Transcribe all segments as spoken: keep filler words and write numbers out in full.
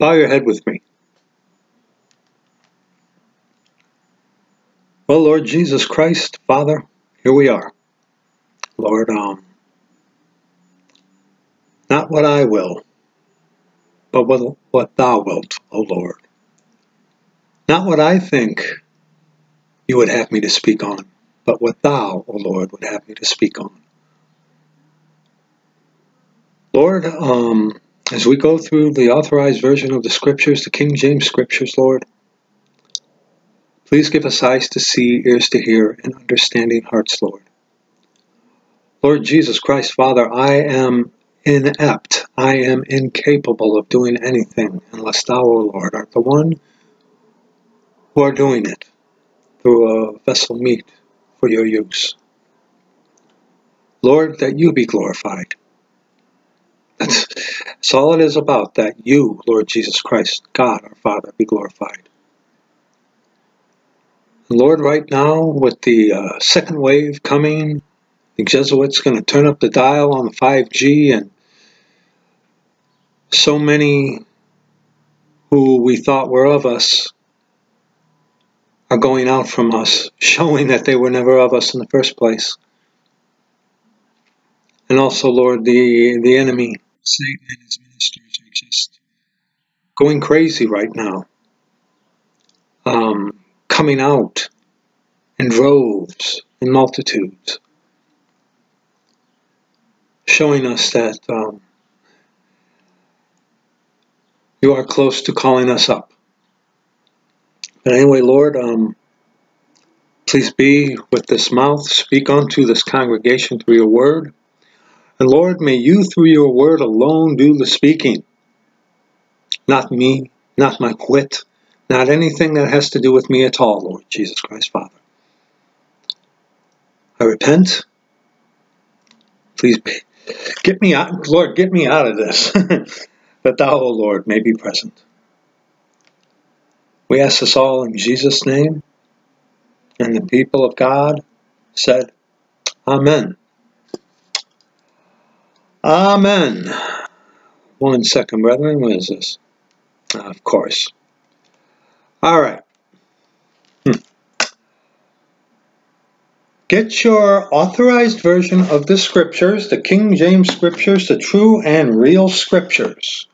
Bow your head with me. Well, Lord Jesus Christ, Father, here we are. Lord, um, not what I will, but what, what thou wilt, O Lord. Not what I think you would have me to speak on, but what thou, O Lord, would have me to speak on. Lord, um, as we go through the authorized version of the Scriptures, the King James Scriptures, Lord, please give us eyes to see, ears to hear, and understanding hearts, Lord. Lord Jesus Christ, Father, I am inept. I am incapable of doing anything unless thou, O Lord, art the one who are doing it through a vessel meet for your use. Lord, that you be glorified. That's, that's all it is about, that you, Lord Jesus Christ, God our Father, be glorified. And Lord, right now, with the uh, second wave coming, the Jesuits going to turn up the dial on the five G, and so many who we thought were of us are going out from us, showing that they were never of us in the first place. And also, Lord, the, the enemy, Satan and his ministers are just going crazy right now, um, coming out in droves and multitudes, showing us that um, you are close to calling us up. But anyway, Lord, um, please be with this mouth, speak unto this congregation through your word. And Lord, may you through your word alone do the speaking. Not me, not my wit, not anything that has to do with me at all, Lord Jesus Christ, Father. I repent. Please get me out, Lord, get me out of this. That thou, O Lord, may be present. We ask this all in Jesus' name. And the people of God said, Amen. Amen. One second, brethren. What is this? Uh, of course. All right. Hmm. Get your authorized version of the Scriptures, the King James Scriptures, the true and real Scriptures.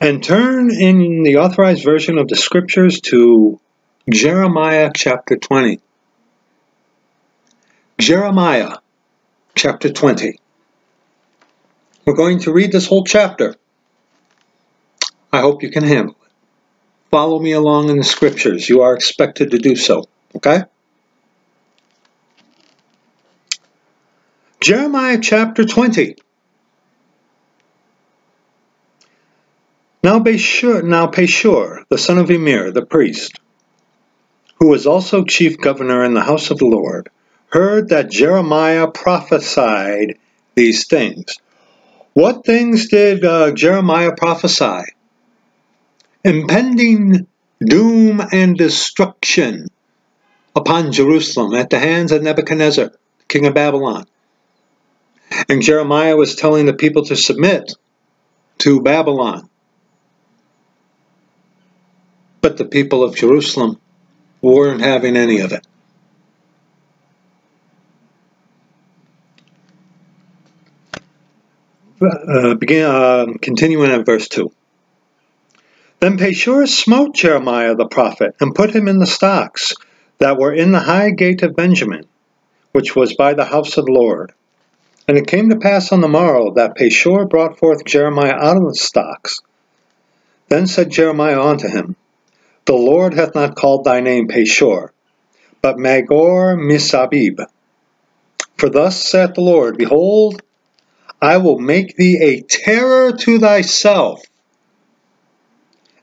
And turn in the authorized version of the Scriptures to Jeremiah chapter twenty. Jeremiah chapter twenty. We're going to read this whole chapter. I hope you can handle it. Follow me along in the Scriptures. You are expected to do so, okay? Jeremiah chapter twenty. Now Pashur, now Pashur, the son of Emir, the priest, who was also chief governor in the house of the Lord, heard that Jeremiah prophesied these things. What things did uh, Jeremiah prophesy? Impending doom and destruction upon Jerusalem at the hands of Nebuchadnezzar, king of Babylon. And Jeremiah was telling the people to submit to Babylon. But the people of Jerusalem weren't having any of it. Uh, begin, uh, continuing at verse two. Then Pashur smote Jeremiah the prophet, and put him in the stocks that were in the high gate of Benjamin, which was by the house of the Lord. And it came to pass on the morrow that Pashur brought forth Jeremiah out of the stocks. Then said Jeremiah unto him, The Lord hath not called thy name Pashur, but Magor Misabib. For thus saith the Lord, Behold, I will make thee a terror to thyself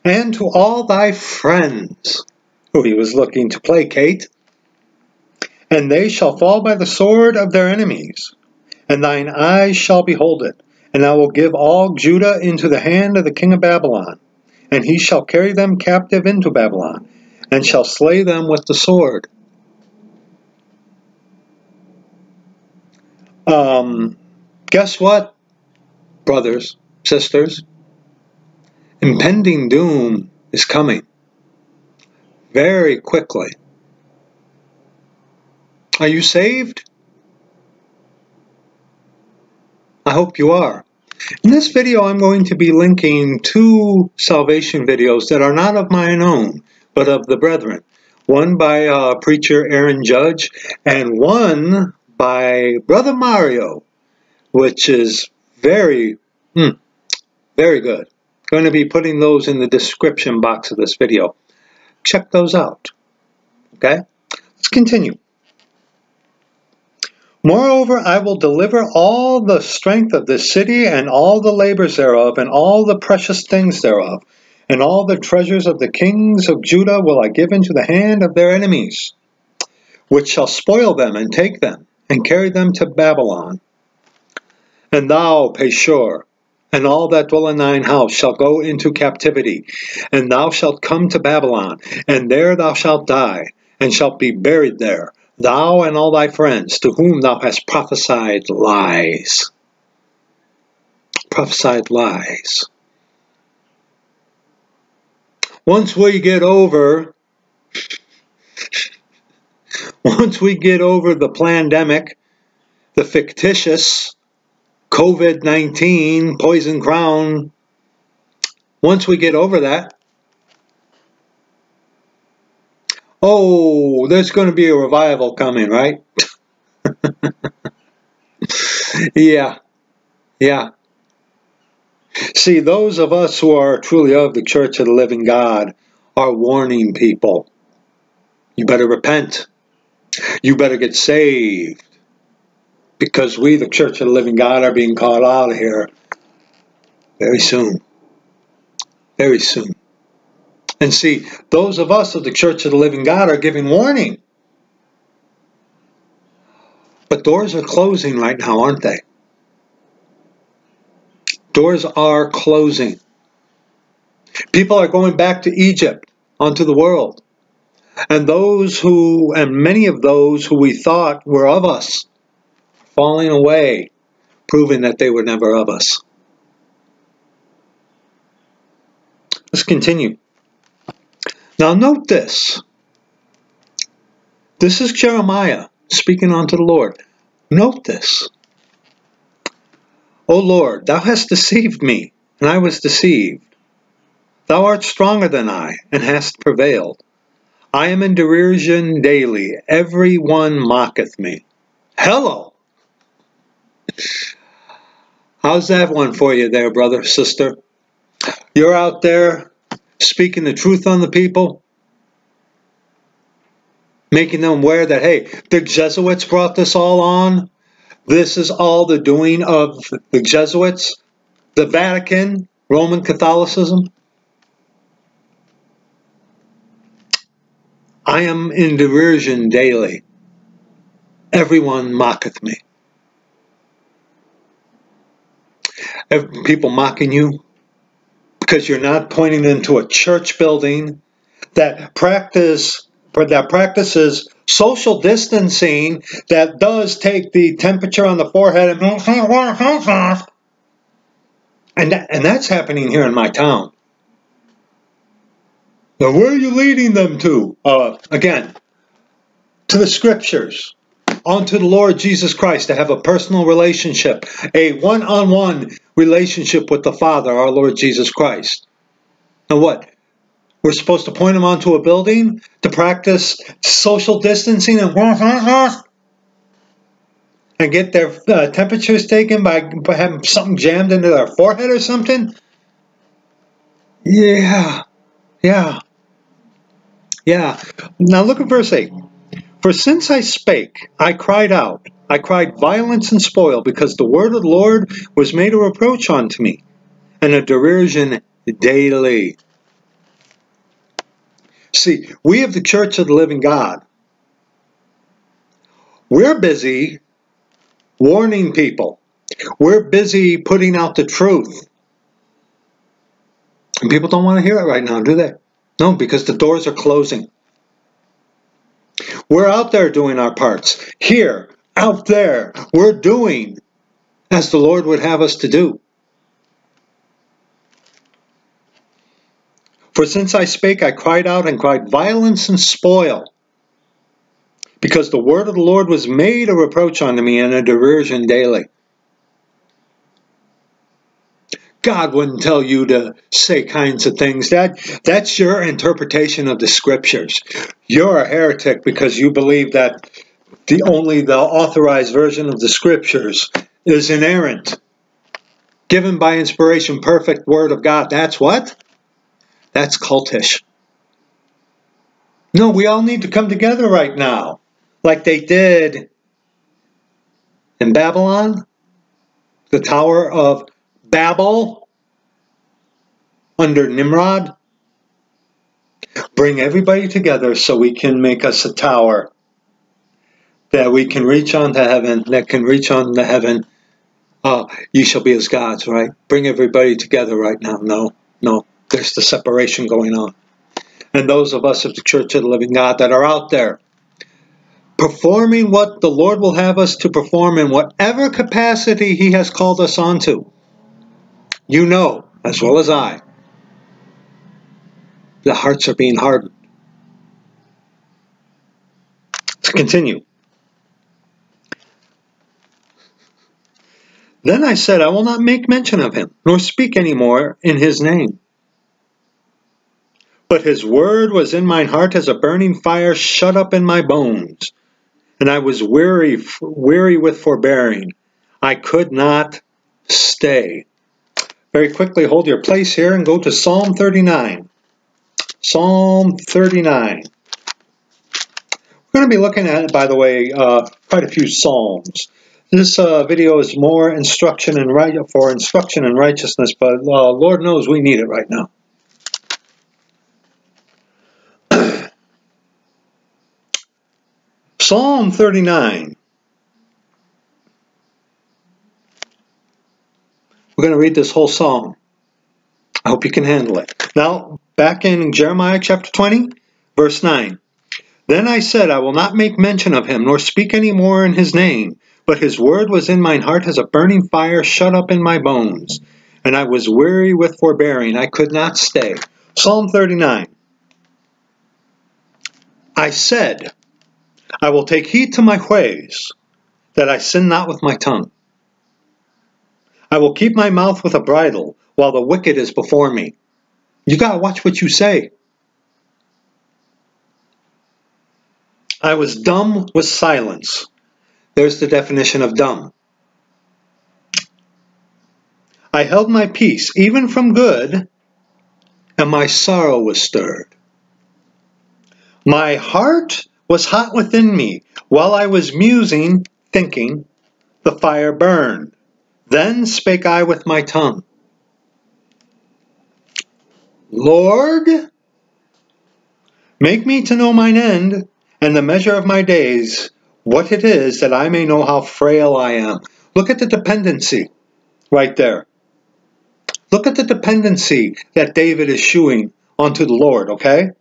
and to all thy friends, who he was looking to placate, and they shall fall by the sword of their enemies, and thine eyes shall behold it, and I will give all Judah into the hand of the king of Babylon, and he shall carry them captive into Babylon, and shall slay them with the sword. Um... Guess what, brothers, sisters? Impending doom is coming very quickly. Are you saved? I hope you are. In this video, I'm going to be linking two salvation videos that are not of mine own, but of the brethren. One by uh, preacher Aaron Judge, and one by Brother Mario, which is very, mm, very good. I'm going to be putting those in the description box of this video. Check those out. Okay? Let's continue. Moreover, I will deliver all the strength of this city, and all the labors thereof, and all the precious things thereof, and all the treasures of the kings of Judah will I give into the hand of their enemies, which shall spoil them, and take them, and carry them to Babylon. And thou, Pashur, and all that dwell in thine house shall go into captivity, and thou shalt come to Babylon, and there thou shalt die, and shalt be buried there, thou and all thy friends, to whom thou hast prophesied lies. Prophesied lies. Once we get over, once we get over the pandemic, the fictitious COVID nineteen poison crown, once we get over that, oh, there's going to be a revival coming, right? yeah, yeah. See, those of us who are truly of the Church of the Living God are warning people. You better repent. You better get saved. Because we, the Church of the Living God, are being called out of here very soon. Very soon. And see, those of us of the Church of the Living God are giving warning. But doors are closing right now, aren't they? Doors are closing. People are going back to Egypt, onto the world. And those who, and many of those who we thought were of us, falling away, proving that they were never of us. Let's continue. Now note this. This is Jeremiah speaking unto the Lord. Note this. O Lord, thou hast deceived me, and I was deceived. Thou art stronger than I, and hast prevailed. I am in derision daily. Every one mocketh me. Hello! How's that one for you there, brother, sister? You're out there speaking the truth on the people, making them aware that, hey, the Jesuits brought this all on. This is all the doing of the Jesuits, the Vatican, Roman Catholicism. I am in derision daily. Everyone mocketh me. People mocking you, because you're not pointing them to a church building that practice that practices social distancing, that does take the temperature on the forehead and and, that, and that's happening here in my town. Now, where are you leading them to? Uh, again, to the scriptures, onto the Lord Jesus Christ, to have a personal relationship, a one-on-one relationship with the Father, our Lord Jesus Christ. And what? We're supposed to point them onto a building to practice social distancing and and get their uh, temperatures taken by having something jammed into their forehead or something? Yeah. Yeah. Yeah. Now look at verse eight. For since I spake, I cried out, I cried violence and spoil, because the word of the Lord was made a reproach unto me, and a derision daily. See, we of the Church of the Living God, we're busy warning people. We're busy putting out the truth. And people don't want to hear it right now, do they? No, because the doors are closing. We're out there doing our parts. Here, out there, we're doing as the Lord would have us to do. For since I spake, I cried out and cried violence and spoil, because the word of the Lord was made a reproach unto me and a derision daily. God wouldn't tell you to say kinds of things. That, that's your interpretation of the Scriptures. You're a heretic because you believe that the only the authorized version of the Scriptures is inerrant, given by inspiration, perfect word of God. That's what? That's cultish. No, we all need to come together right now, like they did in Babylon, the Tower of Babel, under Nimrod. Bring everybody together so we can make us a tower that we can reach onto heaven, that can reach onto heaven. Oh, you shall be as gods, right? Bring everybody together right now. No, no, there's the separation going on. And those of us of the Church of the Living God that are out there, performing what the Lord will have us to perform in whatever capacity He has called us onto. You know, as well as I, the hearts are being hardened. Let's continue. Then I said, I will not make mention of him, nor speak any more in his name. But his word was in mine heart as a burning fire shut up in my bones, and I was weary, weary with forbearing. I could not stay. Very quickly, hold your place here and go to Psalm thirty-nine. Psalm thirty-nine. We're going to be looking at, by the way, uh, quite a few Psalms. This uh, video is more instruction and right for instruction and righteousness, but uh, Lord knows we need it right now. Psalm thirty-nine. We're going to read this whole psalm. I hope you can handle it. Now, back in Jeremiah chapter twenty, verse nine. Then I said, I will not make mention of him, nor speak any more in his name. But his word was in mine heart as a burning fire shut up in my bones. And I was weary with forbearing. I could not stay. Psalm thirty-nine. I said, I will take heed to my ways, that I sin not with my tongue. I will keep my mouth with a bridle, while the wicked is before me. You got to watch what you say. I was dumb with silence. There's the definition of dumb. I held my peace, even from good, and my sorrow was stirred. My heart was hot within me. While I was musing, thinking, the fire burned. Then spake I with my tongue, Lord, make me to know mine end, and the measure of my days, what it is, that I may know how frail I am. Look at the dependency right there. Look at the dependency that David is shewing unto the Lord, okay?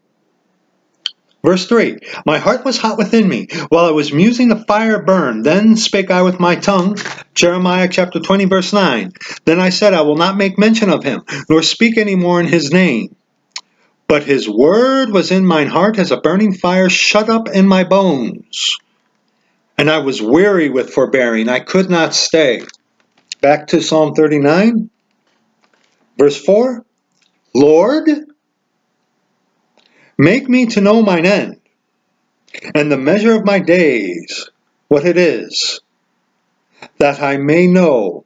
Verse three, my heart was hot within me. While I was musing, the fire burned. Then spake I with my tongue. Jeremiah chapter twenty, verse nine. Then I said, I will not make mention of him, nor speak any more in his name. But his word was in mine heart as a burning fire shut up in my bones. And I was weary with forbearing. I could not stay. Back to Psalm thirty-nine, verse four. Lord, make me to know mine end, and the measure of my days, what it is, that I may know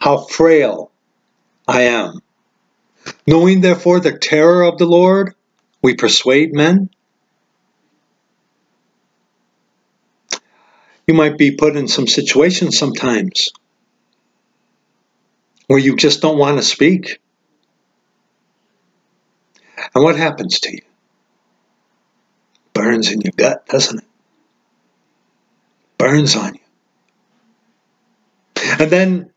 how frail I am. Knowing, therefore, the terror of the Lord, we persuade men. You might be put in some situations sometimes where you just don't want to speak. And what happens to you? Burns in your gut, doesn't it? Burns on you. And then,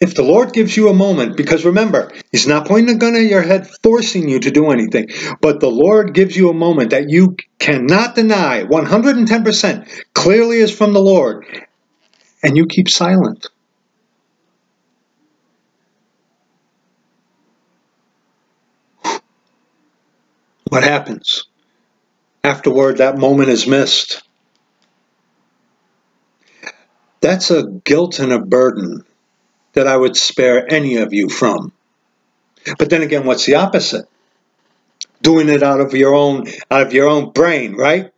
if the Lord gives you a moment, because remember, He's not pointing a gun at your head, forcing you to do anything, but the Lord gives you a moment that you cannot deny, one hundred ten percent, clearly is from the Lord, and you keep silent. what happens? Afterward, that moment is missed. That's a guilt and a burden that I would spare any of you from. But then again, what's the opposite? Doing it out of your own, out of your own brain, right?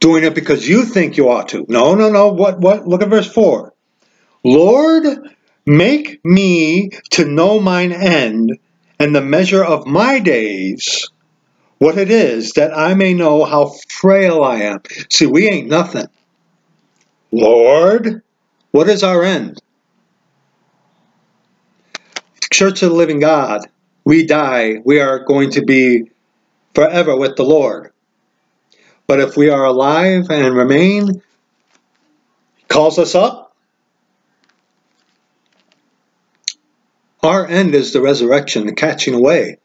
Doing it because you think you ought to. No, no, no. What? What? Look at verse four. Lord, make me to know mine end and the measure of my days, what it is, that I may know how frail I am. See, we ain't nothing. Lord, what is our end? Church of the Living God, we die, we are going to be forever with the Lord. But if we are alive and remain, He calls us up. Our end is the resurrection, the catching away.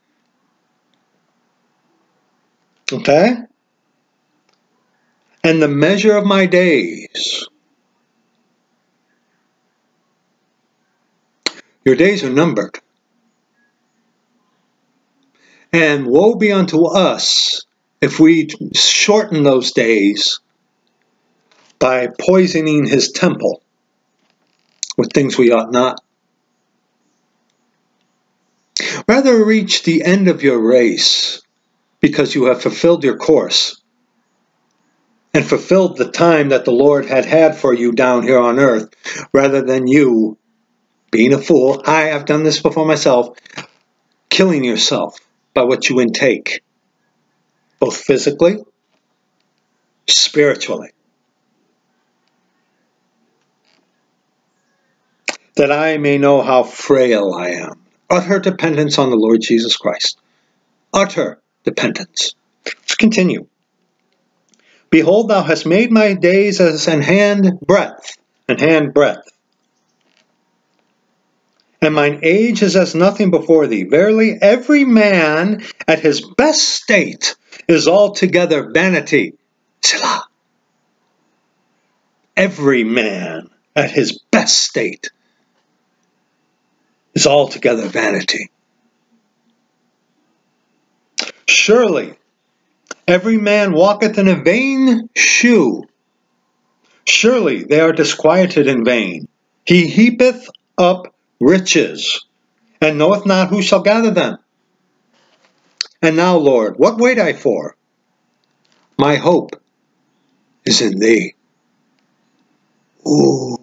Okay? And the measure of my days. Your days are numbered. And woe be unto us if we shorten those days by poisoning his temple with things we ought not. Rather reach the end of your race because you have fulfilled your course and fulfilled the time that the Lord had had for you down here on earth, rather than you being a fool, I have done this before myself, killing yourself by what you intake, both physically, spiritually. That I may know how frail I am. Utter dependence on the Lord Jesus Christ. Utter dependence. Let's continue. Behold, thou hast made my days as an hand breadth, an hand breadth. And mine age is as nothing before thee. Verily, every man at his best state is altogether vanity. Selah. Every man at his best state is altogether vanity. Surely, every man walketh in a vain shoe. Surely they are disquieted in vain. He heapeth up riches, and knoweth not who shall gather them. And now, Lord, what wait I for? My hope is in thee. Ooh.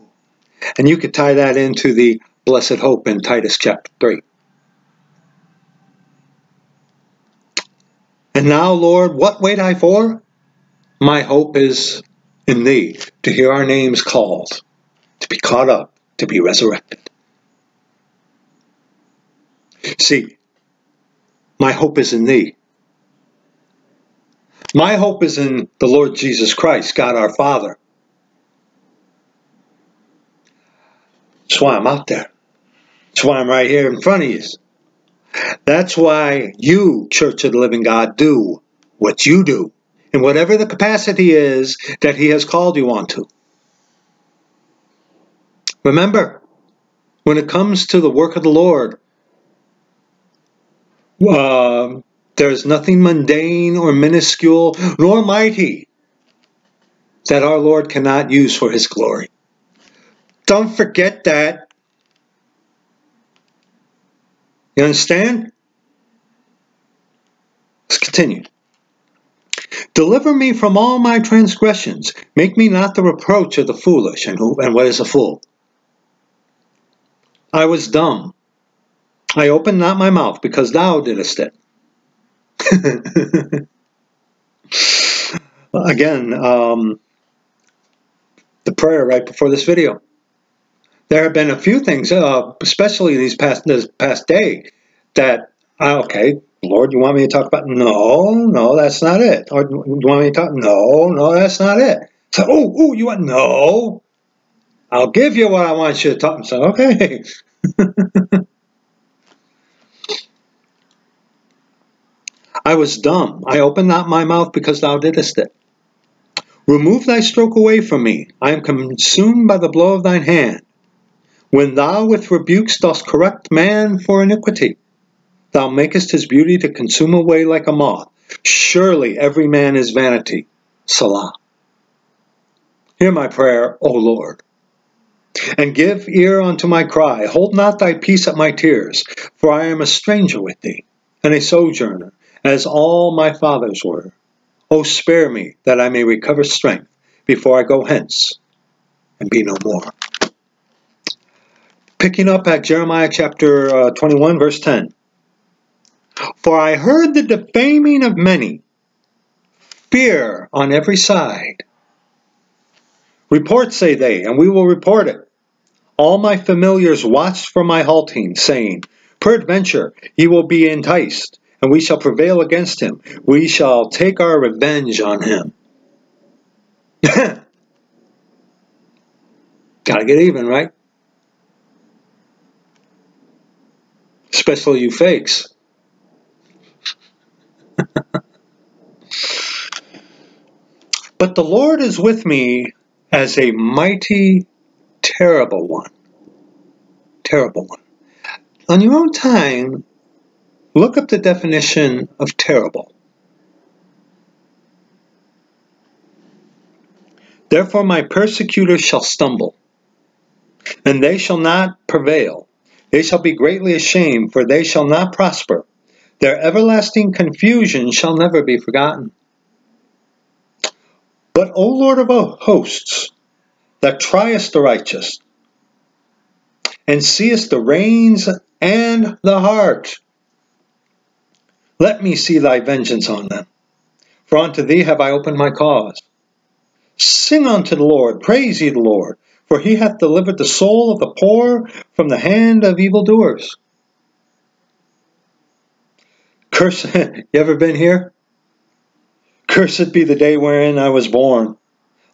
And you could tie that into the blessed hope in Titus chapter three. And now, Lord, what wait I for? My hope is in thee, to hear our names called, to be caught up, to be resurrected. See, my hope is in thee. My hope is in the Lord Jesus Christ, God our Father. That's why I'm out there. That's why I'm right here in front of you. That's why you, Church of the Living God, do what you do in whatever the capacity is that He has called you onto. Remember, when it comes to the work of the Lord, Uh, there is nothing mundane or minuscule nor mighty that our Lord cannot use for His glory. Don't forget that. You understand? Let's continue. Deliver me from all my transgressions. Make me not the reproach of the foolish. And who, and what is a fool? I was dumb. I opened not my mouth, because thou didst it. Again, um, the prayer right before this video. There have been a few things, uh, especially these past, this past day, that, uh, okay, Lord, you want me to talk about? No, no, that's not it. Or you want me to talk? No, no, that's not it. So, oh, oh, you want? No. I'll give you what I want you to talk. So, okay. I was dumb. I opened not my mouth because thou didst it. Remove thy stroke away from me. I am consumed by the blow of thine hand. When thou with rebukes dost correct man for iniquity, Thou makest his beauty to consume away like a moth. Surely every man is vanity. Salah. Hear my prayer, O Lord. And give ear unto my cry. Hold not thy peace at my tears, for I am a stranger with thee, and a sojourner, as all my fathers were. O spare me, that I may recover strength, before I go hence, and be no more. Picking up at Jeremiah chapter uh, twenty-one, verse ten. For I heard the defaming of many, fear on every side. Report, say they, and we will report it. All my familiars watched for my halting, saying, Peradventure he will be enticed, and we shall prevail against him. We shall take our revenge on him. Gotta get even, right? Especially you fakes. But the Lord is with me as a mighty, terrible one. Terrible one. On your own time, look up the definition of terrible. Therefore my persecutors shall stumble, and they shall not prevail. They shall be greatly ashamed, for they shall not prosper. Their everlasting confusion shall never be forgotten. But, O Lord of hosts, that triest the righteous, and seest the reins and the heart, let me see thy vengeance on them, for unto thee have I opened my cause. Sing unto the Lord, praise ye the Lord, for he hath delivered the soul of the poor from the hand of evildoers. Curse, you ever been here? Cursed be the day wherein I was born.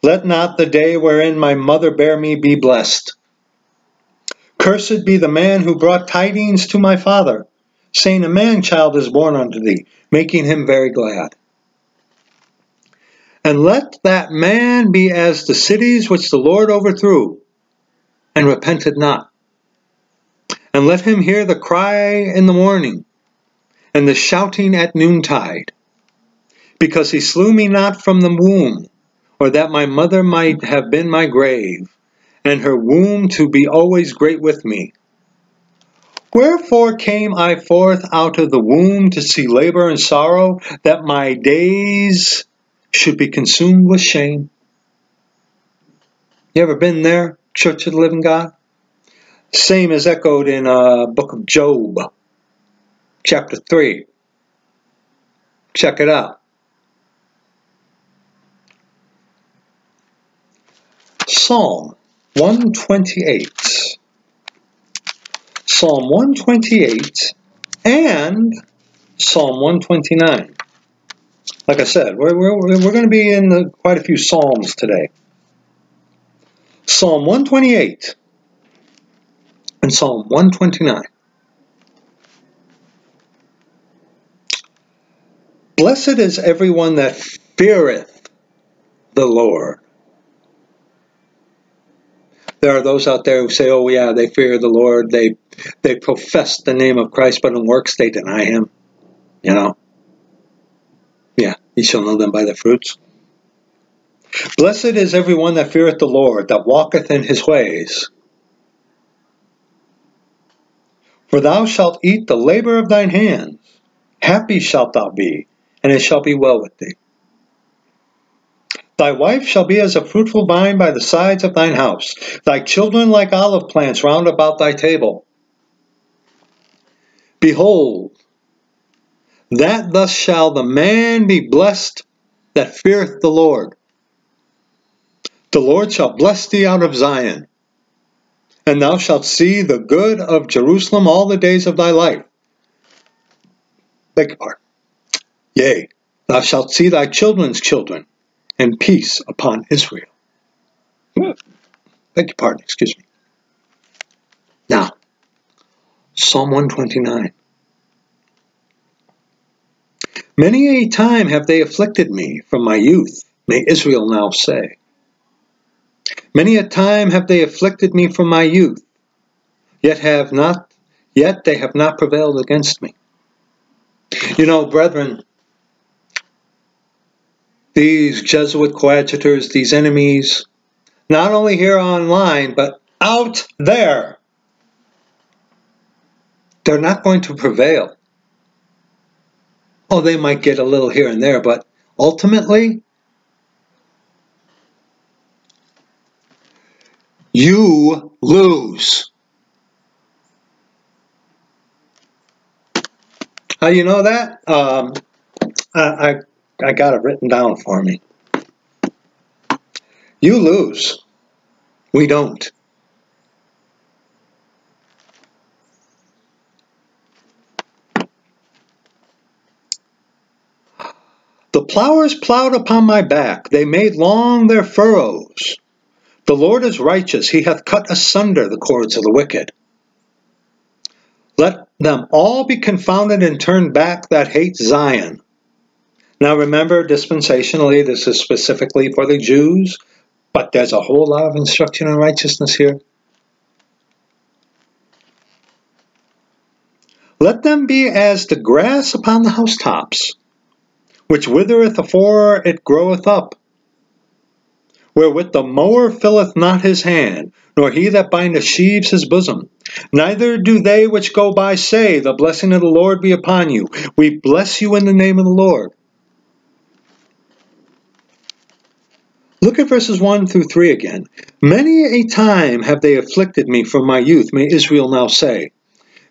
Let not the day wherein my mother bare me be blessed. Cursed be the man who brought tidings to my father, saying, A man-child is born unto thee, making him very glad. And let that man be as the cities which the Lord overthrew, and repented not. And let him hear the cry in the morning, and the shouting at noontide. Because he slew me not from the womb, or that my mother might have been my grave, and her womb to be always great with me. Wherefore came I forth out of the womb to see labor and sorrow, that my days should be consumed with shame? You ever been there, Church of the Living God? Same as echoed in uh, Book of Job, chapter three. Check it out. Psalm one twenty-eight. Psalm one twenty-eight and Psalm one twenty-nine. Like I said, we're, we're, we're going to be in the, quite a few Psalms today. Psalm one twenty-eight and Psalm one twenty-nine. Blessed is everyone that feareth the Lord. There are those out there who say, oh yeah, they fear the Lord, they they profess the name of Christ, but in works they deny him. You know? Yeah, ye shall know them by their fruits. Blessed is everyone that feareth the Lord, that walketh in his ways. For thou shalt eat the labor of thine hands. Happy shalt thou be, and it shall be well with thee. Thy wife shall be as a fruitful vine by the sides of thine house, thy children like olive plants round about thy table. Behold, that thus shall the man be blessed that feareth the Lord. The Lord shall bless thee out of Zion, and thou shalt see the good of Jerusalem all the days of thy life. Beg your pardon. Yea, thou shalt see thy children's children, and peace upon Israel. Beg your pardon, excuse me. Now, Psalm one twenty-nine. Many a time have they afflicted me from my youth, may Israel now say. Many a time have they afflicted me from my youth, yet have not, yet they have not prevailed against me. You know, brethren, these Jesuit coadjutors, these enemies, not only here online, but out there, they're not going to prevail. Oh, they might get a little here and there, but ultimately, you lose. How do you know that? Um, I, I, I got it written down for me. You lose. We don't. The plowers plowed upon my back. They made long their furrows. The Lord is righteous. He hath cut asunder the cords of the wicked. Let them all be confounded and turn back that hate Zion. Now remember, dispensationally, this is specifically for the Jews, but there's a whole lot of instruction on righteousness here. Let them be as the grass upon the housetops, which withereth afore it groweth up, wherewith the mower filleth not his hand, nor he that bindeth sheaves his bosom. Neither do they which go by say, the blessing of the Lord be upon you. We bless you in the name of the Lord. Look at verses one through three again. Many a time have they afflicted me from my youth, may Israel now say.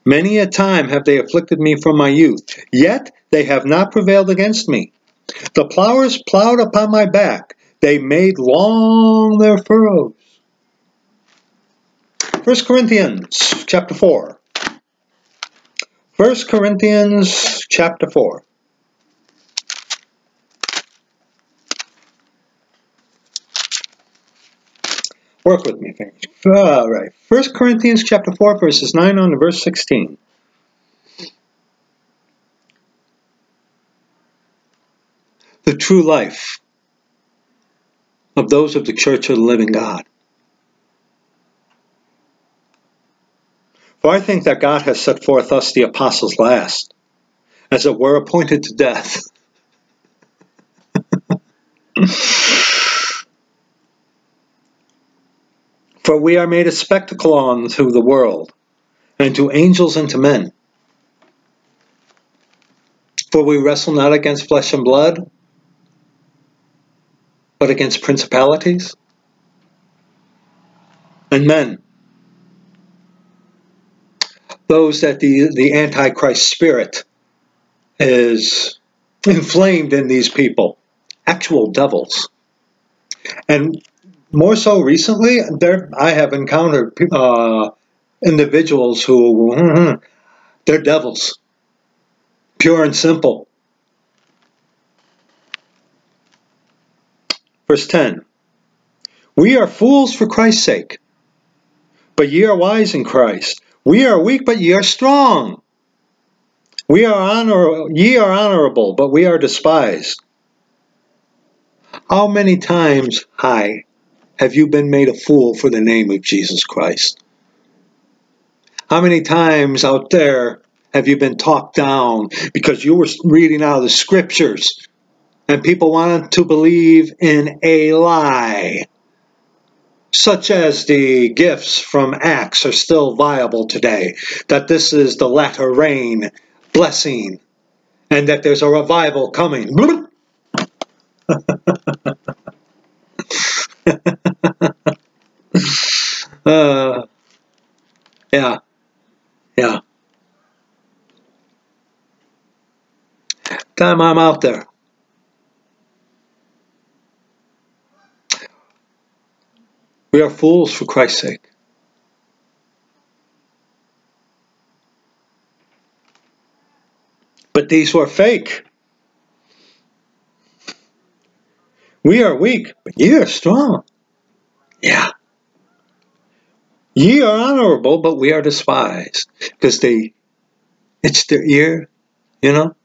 Many a time have they afflicted me from my youth, yet they have not prevailed against me. The plowers plowed upon my back. They made long their furrows. First Corinthians chapter four. First Corinthians chapter four. Work with me, fingers. All right. First Corinthians chapter four, verses nine on to verse sixteen. The true life of those of the Church of the Living God. For I think that God has set forth us, the apostles, last, as it were, appointed to death. For we are made a spectacle unto the world, and to angels and to men. For we wrestle not against flesh and blood, but against principalities and men. Those that the, the Antichrist spirit is inflamed in these people, actual devils. And more so recently, there I have encountered uh, individuals who, they're devils, pure and simple. Verse ten, we are fools for Christ's sake, but ye are wise in Christ. We are weak, but ye are strong. We are honor ye are honorable, but we are despised. How many times, hi, have you been made a fool for the name of Jesus Christ? How many times out there have you been talked down because you were reading out of the scriptures? And people wanted to believe in a lie, such as the gifts from Acts are still viable today, that this is the latter rain blessing, and that there's a revival coming. uh, yeah, yeah. Time I'm out there. We are fools for Christ's sake. But these were fake. We are weak, but ye are strong. Yeah. Ye are honorable, but we are despised. Because they itch their ear, you know,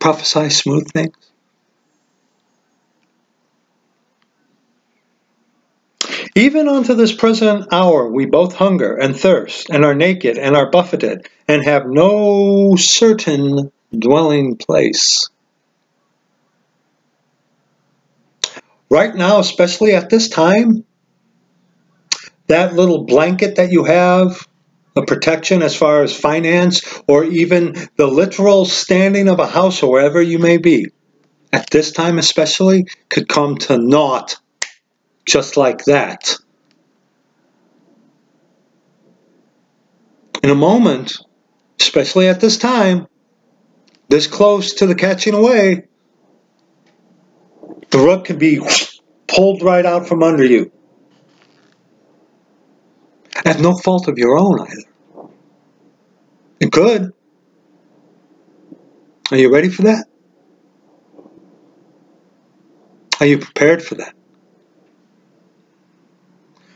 prophesy smooth things. Even unto this present hour we both hunger and thirst, and are naked, and are buffeted, and have no certain dwelling place. Right now, especially at this time, that little blanket that you have, a protection as far as finance, or even the literal standing of a house or wherever you may be, at this time especially, could come to naught just like that. In a moment, especially at this time, this close to the catching away, the rug could be pulled right out from under you. At no fault of your own either. It could. Are you ready for that? Are you prepared for that?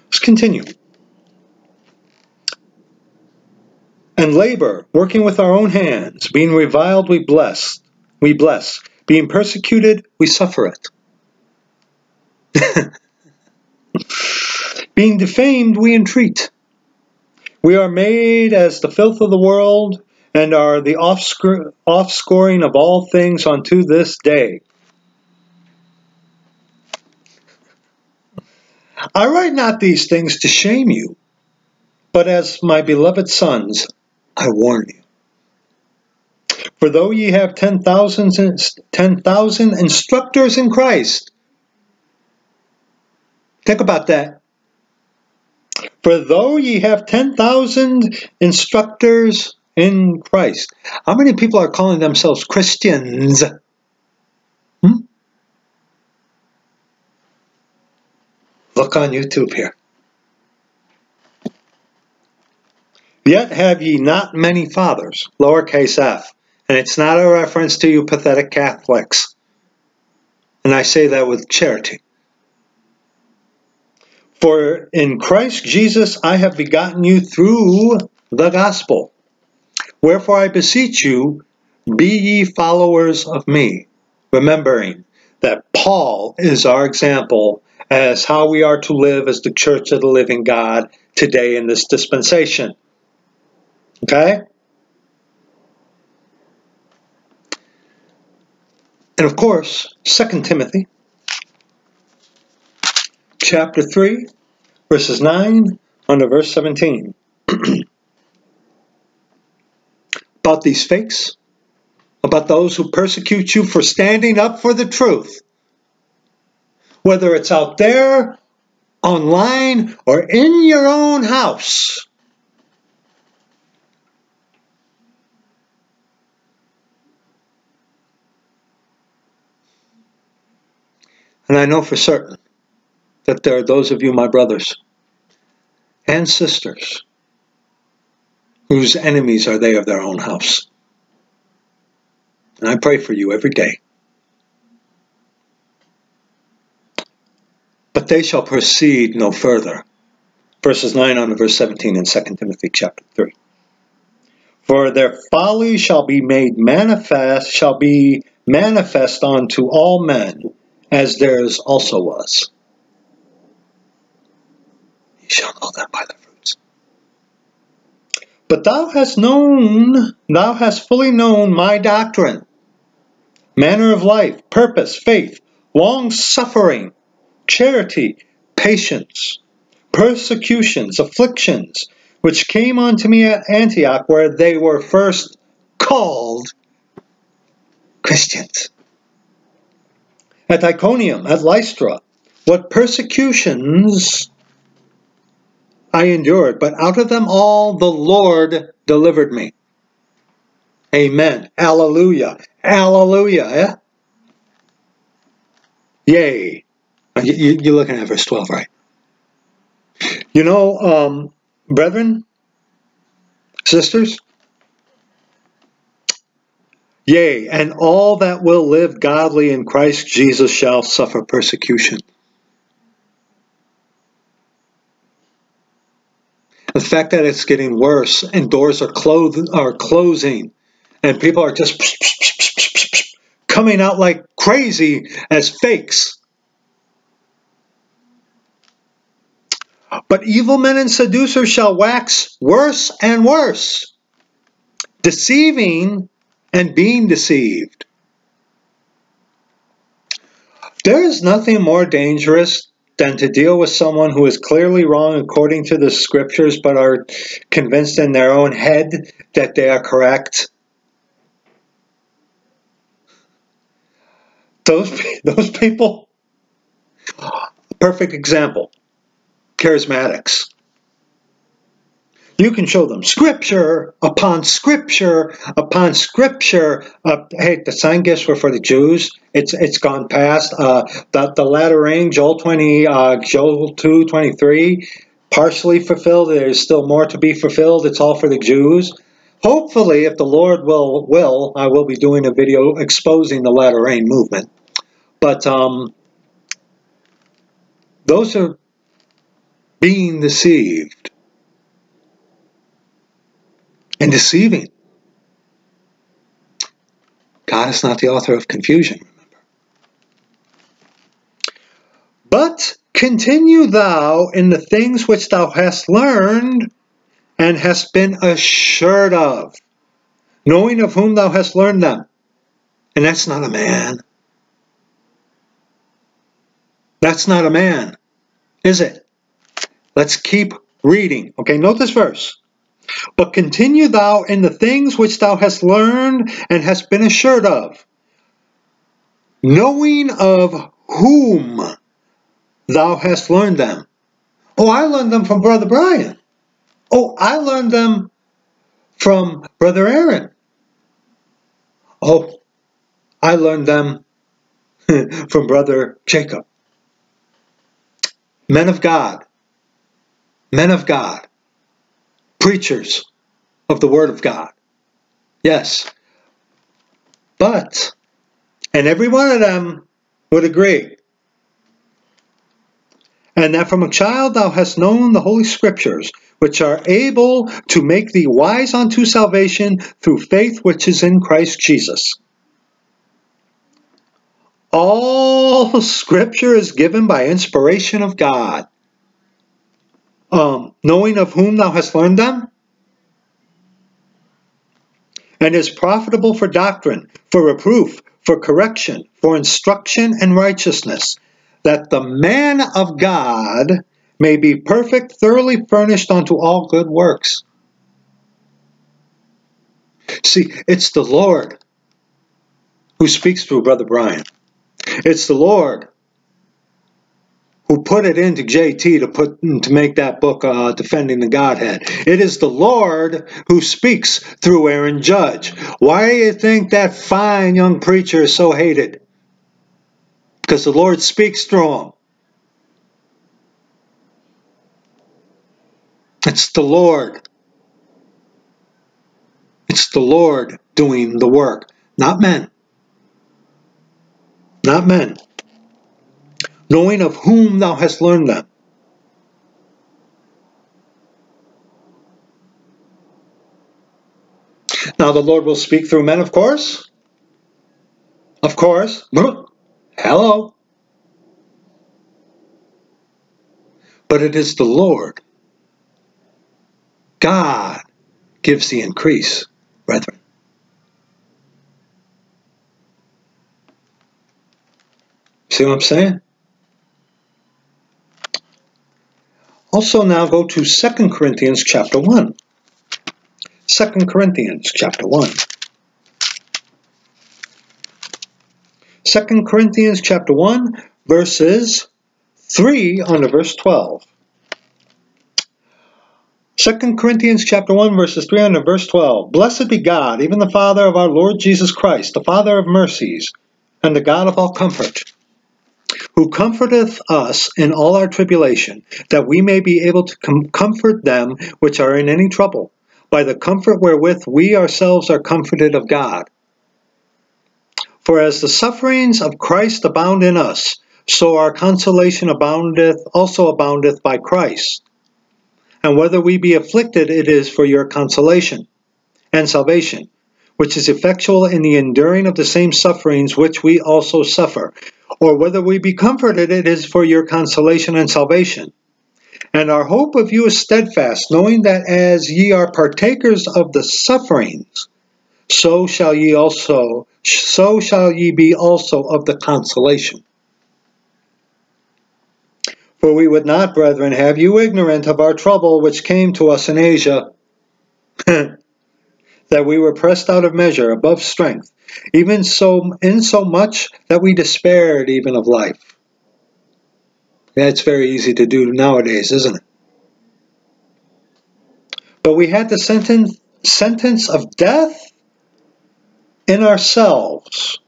Let's continue. And labor, working with our own hands, being reviled, we bless. We bless. Being persecuted, we suffer it. Being defamed, we entreat. We are made as the filth of the world, and are the offscouring of all things unto this day. I write not these things to shame you, but as my beloved sons, I warn you. For though ye have ten thousand, ten thousand instructors in Christ, think about that. For though ye have ten thousand instructors in Christ. How many people are calling themselves Christians? Hmm? Look on YouTube here. Yet have ye not many fathers, lowercase f. And it's not a reference to you pathetic Catholics. And I say that with charity. For in Christ Jesus I have begotten you through the gospel. Wherefore I beseech you, be ye followers of me. Remembering that Paul is our example as how we are to live as the church of the living God today in this dispensation. Okay? And of course, Second Timothy. Chapter three, verses nine, under verse seventeen. About these fakes, about those who persecute you for standing up for the truth. Whether it's out there, online, or in your own house. And I know for certain that there are those of you, my brothers and sisters, whose enemies are they of their own house. And I pray for you every day. But they shall proceed no further. Verses nine on to verse seventeen in Second Timothy chapter three. For their folly shall be made manifest, shall be manifest unto all men, as theirs also was. Shall know them by the fruits. But thou hast known, thou hast fully known my doctrine, manner of life, purpose, faith, long-suffering, charity, patience, persecutions, afflictions, which came unto me at Antioch, where they were first called Christians. At Iconium, at Lystra, what persecutions I endured, but out of them all the Lord delivered me. Amen. Alleluia. Alleluia. Yeah? Yay. You're looking at verse twelve, right? You know, um, brethren, sisters, yea, and all that will live godly in Christ Jesus shall suffer persecution. The fact that it's getting worse and doors are, clothed, are closing and people are just psh, psh, psh, psh, psh, psh, coming out like crazy as fakes. But evil men and seducers shall wax worse and worse, deceiving and being deceived. There is nothing more dangerous than to deal with someone who is clearly wrong according to the scriptures but are convinced in their own head that they are correct. Those, those people, perfect example, Charismatics. You can show them scripture upon scripture upon scripture. Uh, hey, the sign gifts were for the Jews. It's it's gone past. Uh, the the latter rain, Joel twenty, uh, Joel two twenty three, partially fulfilled. There's still more to be fulfilled. It's all for the Jews. Hopefully, if the Lord will will, I will be doing a video exposing the latter rain movement. But um, those are being deceived. And deceiving. God is not the author of confusion, remember. But continue thou in the things which thou hast learned and hast been assured of, knowing of whom thou hast learned them. And that's not a man. That's not a man, is it? Let's keep reading. Okay, note this verse. But continue thou in the things which thou hast learned and hast been assured of, knowing of whom thou hast learned them. Oh, I learned them from Brother Brian. Oh, I learned them from Brother Aaron. Oh, I learned them from Brother Jacob. Men of God. Men of God. Preachers of the Word of God. Yes. But, and every one of them would agree, and that from a child thou hast known the Holy Scriptures, which are able to make thee wise unto salvation through faith which is in Christ Jesus. All Scripture is given by inspiration of God. Um, knowing of whom thou hast learned them, and is profitable for doctrine, for reproof, for correction, for instruction in righteousness, that the man of God may be perfect, thoroughly furnished unto all good works. See, it's the Lord who speaks through Brother Brian. It's the Lord who put it into J T to put to make that book, uh, Defending the Godhead. It is the Lord who speaks through Aaron Judge. Why do you think that fine young preacher is so hated? Because the Lord speaks through him. It's the Lord. It's the Lord doing the work, not men. Not men. Knowing of whom thou hast learned them. Now the Lord will speak through men, of course. Of course. Hello. But it is the Lord. God gives the increase, brethren. See what I'm saying? Also now go to Second Corinthians chapter one. Second Corinthians chapter one. Second Corinthians chapter one, verses three on to verse twelve. Second Corinthians chapter one, verses three on to verse twelve. Blessed be God, even the Father of our Lord Jesus Christ, the Father of mercies, and the God of all comfort, who comforteth us in all our tribulation, that we may be able to com comfort them which are in any trouble, by the comfort wherewith we ourselves are comforted of God. For as the sufferings of Christ abound in us, so our consolation aboundeth also aboundeth by Christ. And whether we be afflicted, it is for your consolation and salvation, which is effectual in the enduring of the same sufferings which we also suffer. Or whether we be comforted, it is for your consolation and salvation. And our hope of you is steadfast, knowing that as ye are partakers of the sufferings, so shall ye also, so shall ye be also of the consolation. For we would not, brethren, have you ignorant of our trouble which came to us in Asia, that we were pressed out of measure, above strength, even so insomuch that we despaired even of life. That's very easy to do nowadays, isn't it? But we had the sentence, sentence of death in ourselves,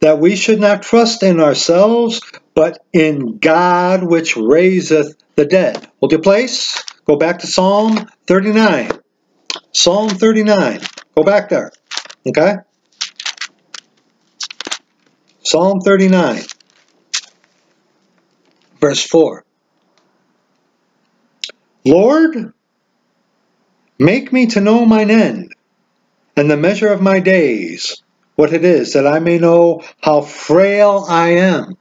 that we should not trust in ourselves, but in God which raiseth the dead. Hold your place. Go back to Psalm thirty-nine. Psalm thirty-nine. Go back there. Okay? Psalm thirty-nine. verse four. Lord, make me to know mine end, and the measure of my days, what it is, that I may know how frail I am.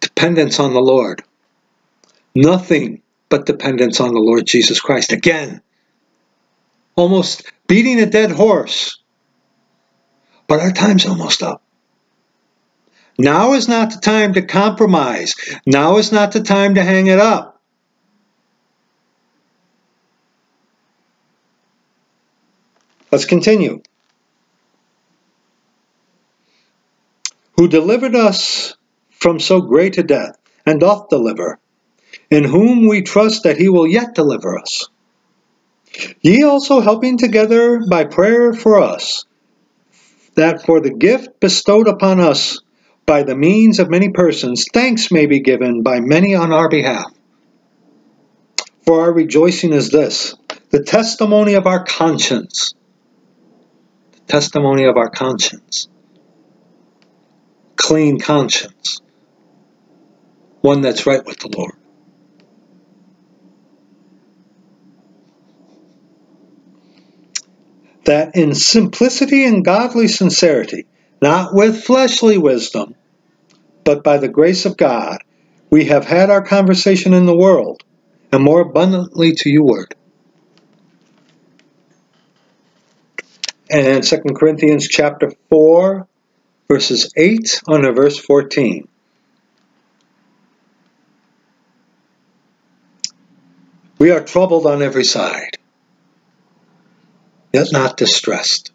Dependence on the Lord. Nothing but dependence on the Lord Jesus Christ. Again, almost beating a dead horse. But our time's almost up. Now is not the time to compromise. Now is not the time to hang it up. Let's continue. Who delivered us from so great a death, and doth deliver, in whom we trust that he will yet deliver us. Ye also helping together by prayer for us, that for the gift bestowed upon us by the means of many persons, thanks may be given by many on our behalf. For our rejoicing is this, the testimony of our conscience, testimony of our conscience, clean conscience, one that's right with the Lord. That in simplicity and godly sincerity, not with fleshly wisdom, but by the grace of God, we have had our conversation in the world, and more abundantly to you word. And Second Corinthians chapter four, verses eight, on to verse fourteen. We are troubled on every side, yet not distressed.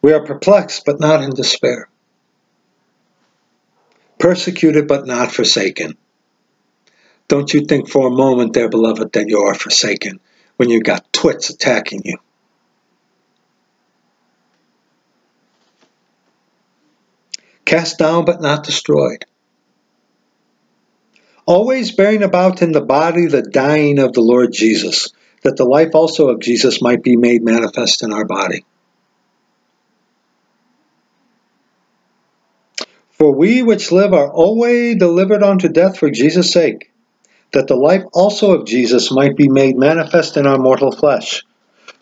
We are perplexed, but not in despair. Persecuted, but not forsaken. Don't you think for a moment there, beloved, that you are forsaken when you've got twits attacking you. Cast down but not destroyed. Always bearing about in the body the dying of the Lord Jesus, that the life also of Jesus might be made manifest in our body. For we which live are always delivered unto death for Jesus' sake, that the life also of Jesus might be made manifest in our mortal flesh.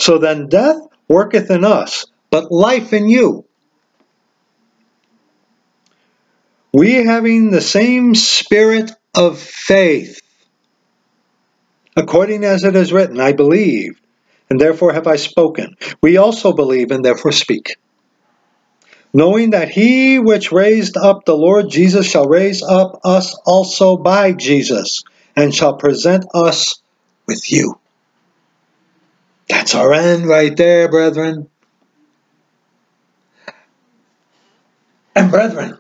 So then death worketh in us, but life in you. We having the same spirit of faith, according as it is written, I believed, and therefore have I spoken. We also believe, and therefore speak. Knowing that he which raised up the Lord Jesus shall raise up us also by Jesus, and shall present us with you. That's our end right there, brethren. And brethren,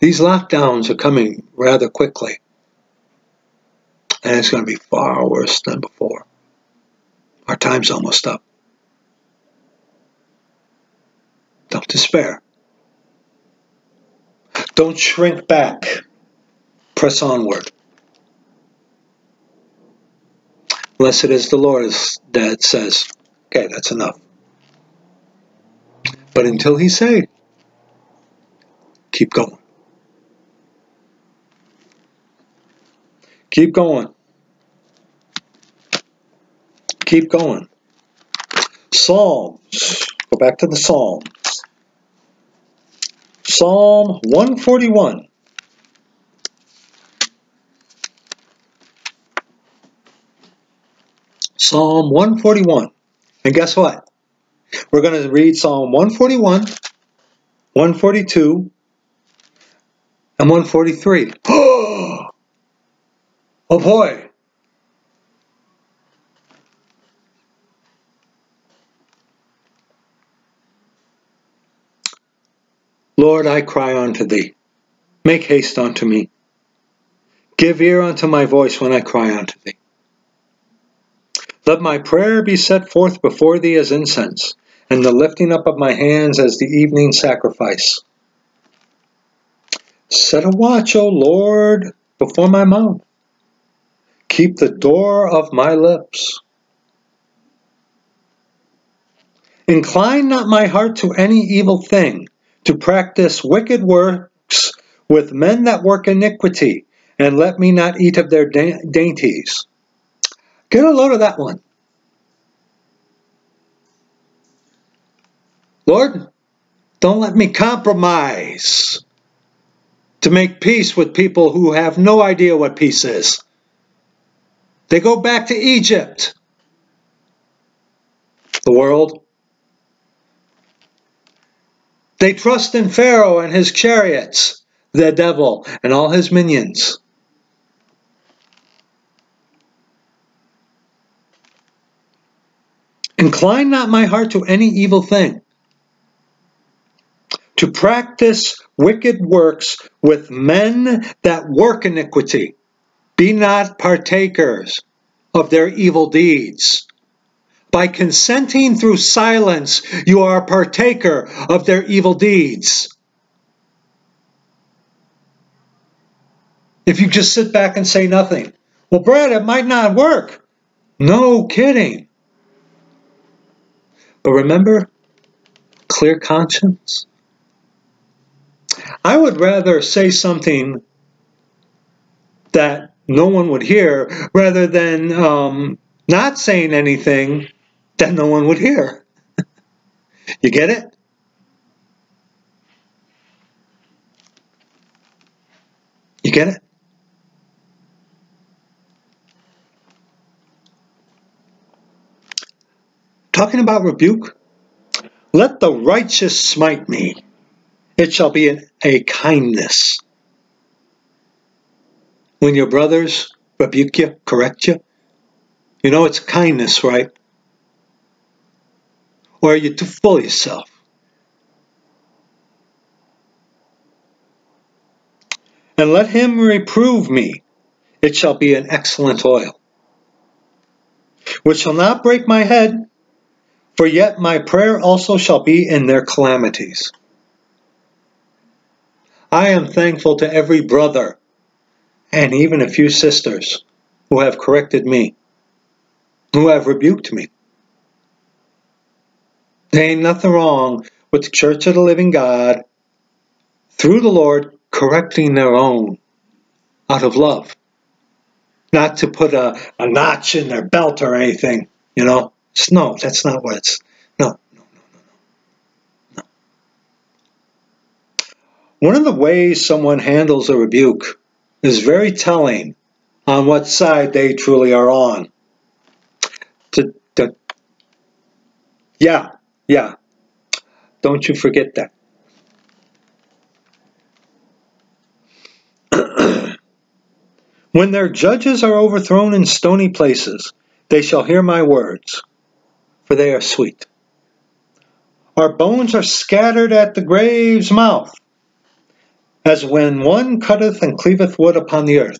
these lockdowns are coming rather quickly, and it's going to be far worse than before. Our time's almost up. Don't despair. Don't shrink back. Press onward. Blessed is the Lord that says, okay, that's enough. But until he said, keep going. Keep going. Keep going. Psalms. Go back to the Psalms. Psalm one forty-one. Psalm one forty-one. And guess what? We're going to read Psalm one forty-one, one forty-two, and one forty-three. Oh boy! Lord, I cry unto thee. Make haste unto me. Give ear unto my voice when I cry unto thee. Let my prayer be set forth before thee as incense, and the lifting up of my hands as the evening sacrifice. Set a watch, O Lord, before my mouth. Keep the door of my lips. Incline not my heart to any evil thing, to practice wicked works with men that work iniquity, and let me not eat of their da dainties. Get a load of that one. Lord, don't let me compromise to make peace with people who have no idea what peace is. They go back to Egypt. The world. They trust in Pharaoh and his chariots, the devil, and all his minions. Incline not my heart to any evil thing, to practice wicked works with men that work iniquity. Be not partakers of their evil deeds. By consenting through silence, you are a partaker of their evil deeds. If you just sit back and say nothing, well, Brad, it might not work. No kidding. But remember, clear conscience. I would rather say something that no one would hear rather than um, not saying anything that no one would hear. You get it? You get it? Talking about rebuke, let the righteous smite me. It shall be an, a kindness. When your brothers rebuke you, correct you, you know it's kindness, right? Or are you too full of yourself? And let him reprove me. It shall be an excellent oil, which shall not break my head, for yet my prayer also shall be in their calamities. I am thankful to every brother, and even a few sisters, who have corrected me, who have rebuked me. There ain't nothing wrong with the Church of the Living God, through the Lord, correcting their own out of love. Not to put a, a notch in their belt or anything, you know. It's, no, that's not what it's. No, no, no, no, no. One of the ways someone handles a rebuke is very telling on what side they truly are on. To, to, yeah, yeah. Don't you forget that. When their judges are overthrown in stony places, they shall hear my words, for they are sweet. Our bones are scattered at the grave's mouth, as when one cutteth and cleaveth wood upon the earth.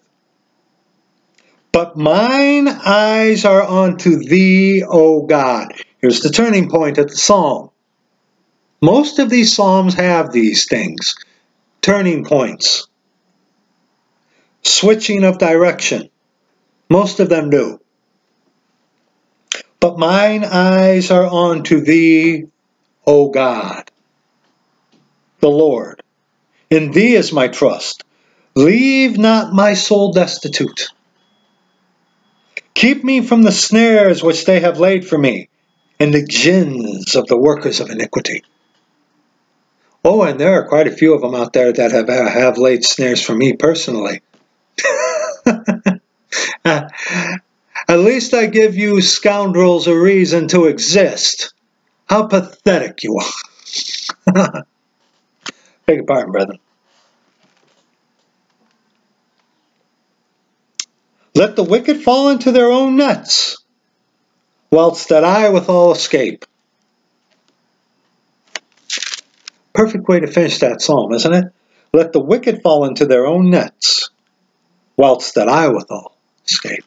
But mine eyes are unto thee, O God. Here's the turning point at the psalm. Most of these psalms have these things. Turning points. Switching of direction. Most of them do. But mine eyes are unto thee, O God, the Lord. In thee is my trust. Leave not my soul destitute. Keep me from the snares which they have laid for me, and the gins of the workers of iniquity. Oh, and there are quite a few of them out there that have, have laid snares for me personally. At least I give you scoundrels a reason to exist. How pathetic you are. Beg your pardon, brethren. Let the wicked fall into their own nets, whilst that I withal escape. Perfect way to finish that psalm, isn't it? Let the wicked fall into their own nets, whilst that I withal escape.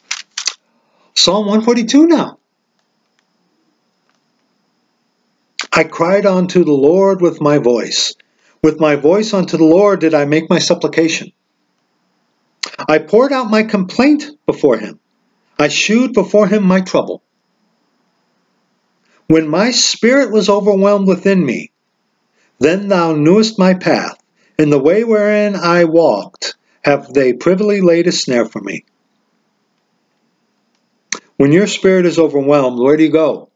Psalm one forty-two now. I cried unto the Lord with my voice. With my voice unto the Lord did I make my supplication. I poured out my complaint before him. I shewed before him my trouble. When my spirit was overwhelmed within me, then thou knewest my path. In the way wherein I walked, have they privily laid a snare for me. When your spirit is overwhelmed, where do you go?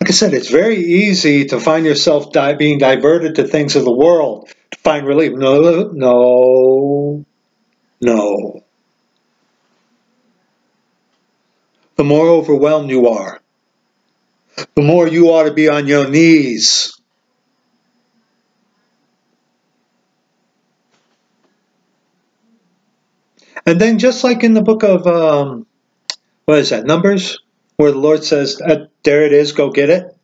Like I said, it's very easy to find yourself di- being diverted to things of the world. Find relief. No, no, no. The more overwhelmed you are, the more you ought to be on your knees. And then just like in the book of, um, what is that, Numbers? Where the Lord says, there it is, go get it.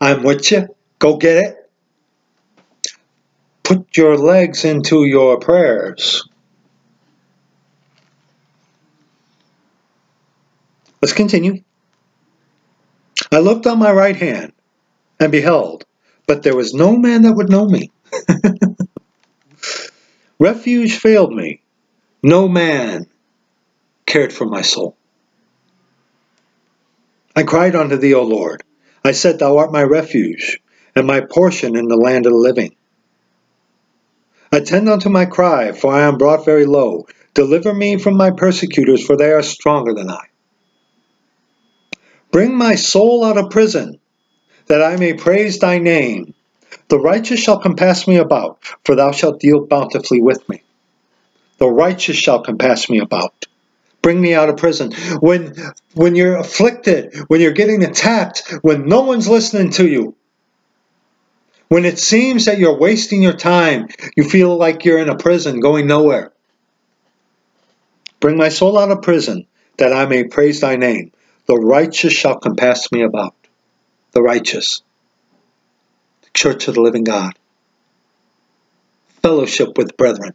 I'm with you. Go get it. Put your legs into your prayers. Let's continue. I looked on my right hand and beheld, but there was no man that would know me. Refuge failed me. No man cared for my soul. I cried unto thee, O Lord. I said, thou art my refuge and my portion in the land of the living. Attend unto my cry, for I am brought very low. Deliver me from my persecutors, for they are stronger than I. Bring my soul out of prison, that I may praise thy name. The righteous shall compass me about, for thou shalt deal bountifully with me. The righteous shall compass me about. Bring me out of prison. When, when you're afflicted, when you're getting attacked, when no one's listening to you, when it seems that you're wasting your time, you feel like you're in a prison going nowhere. Bring my soul out of prison, that I may praise thy name. The righteous shall compass me about. The righteous. The church of the living God. Fellowship with brethren.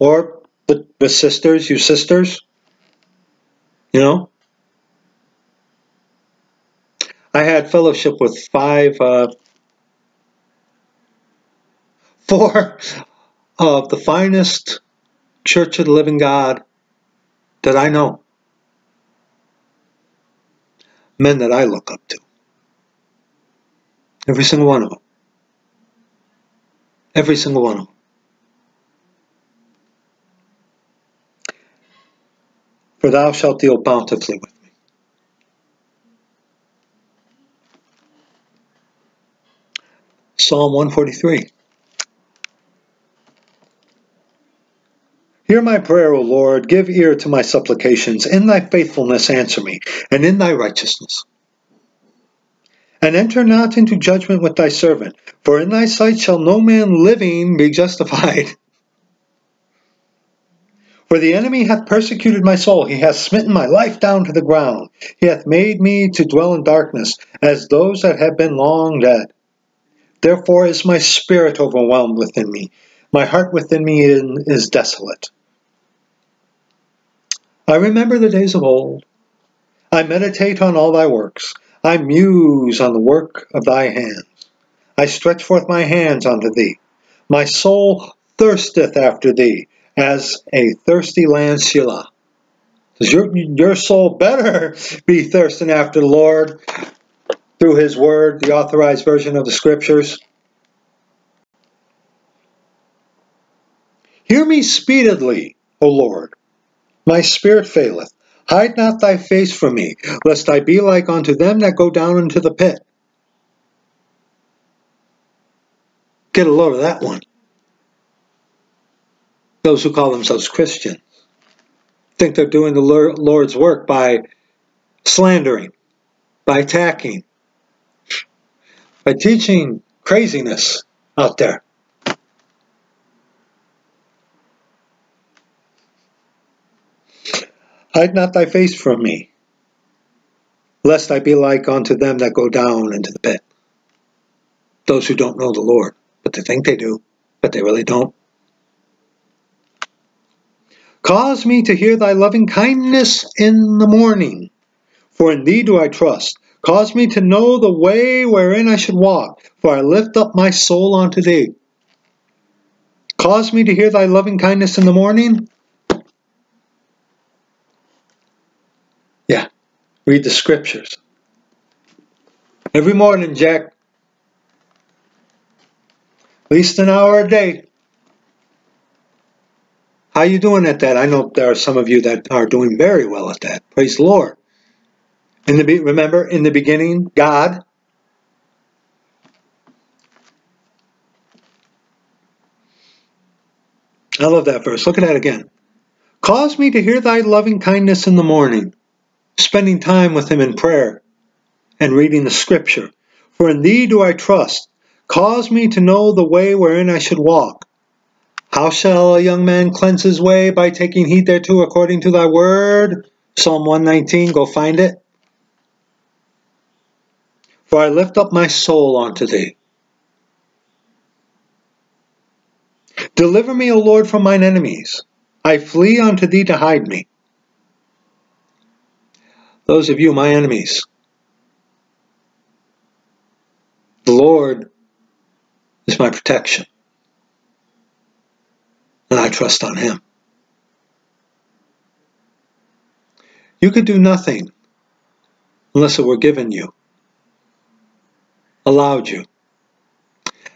Or the, the sisters, you sisters. You know? I had fellowship with five... Uh, Four of the finest Church of the Living God that I know. Men that I look up to. Every single one of them. Every single one of them. For thou shalt deal bountifully with me. Psalm one forty-three. Hear my prayer, O Lord, give ear to my supplications. In thy faithfulness answer me, and in thy righteousness. And enter not into judgment with thy servant, for in thy sight shall no man living be justified. For the enemy hath persecuted my soul, he hath smitten my life down to the ground. He hath made me to dwell in darkness, as those that have been long dead. Therefore is my spirit overwhelmed within me. My heart within me is desolate. I remember the days of old. I meditate on all thy works. I muse on the work of thy hands. I stretch forth my hands unto thee. My soul thirsteth after thee, as a thirsty land Selah. Does your, your soul better be thirsting after the Lord through his word, the authorized version of the scriptures? Hear me speedily, O Lord. My spirit faileth. Hide not thy face from me, lest I be like unto them that go down into the pit. Get a load of that one. Those who call themselves Christians think they're doing the Lord's work by slandering, by attacking, by teaching craziness out there. Hide not thy face from me, lest I be like unto them that go down into the pit. Those who don't know the Lord, but they think they do, but they really don't. Cause me to hear thy loving kindness in the morning, for in thee do I trust. Cause me to know the way wherein I should walk, for I lift up my soul unto thee. Cause me to hear thy loving kindness in the morning. Yeah, read the scriptures. Every morning, Jack. At least an hour a day. How are you doing at that? I know there are some of you that are doing very well at that. Praise the Lord. In the be remember, in the beginning, God. I love that verse. Look at that again. Cause me to hear thy loving kindness in the morning, spending time with him in prayer and reading the scripture. For in thee do I trust. Cause me to know the way wherein I should walk. How shall a young man cleanse his way? By taking heed thereto according to thy word. Psalm one nineteen, go find it. For I lift up my soul unto thee. Deliver me, O Lord, from mine enemies. I flee unto thee to hide me. Those of you, my enemies, the Lord is my protection, and I trust on him. You could do nothing unless it were given you, allowed you.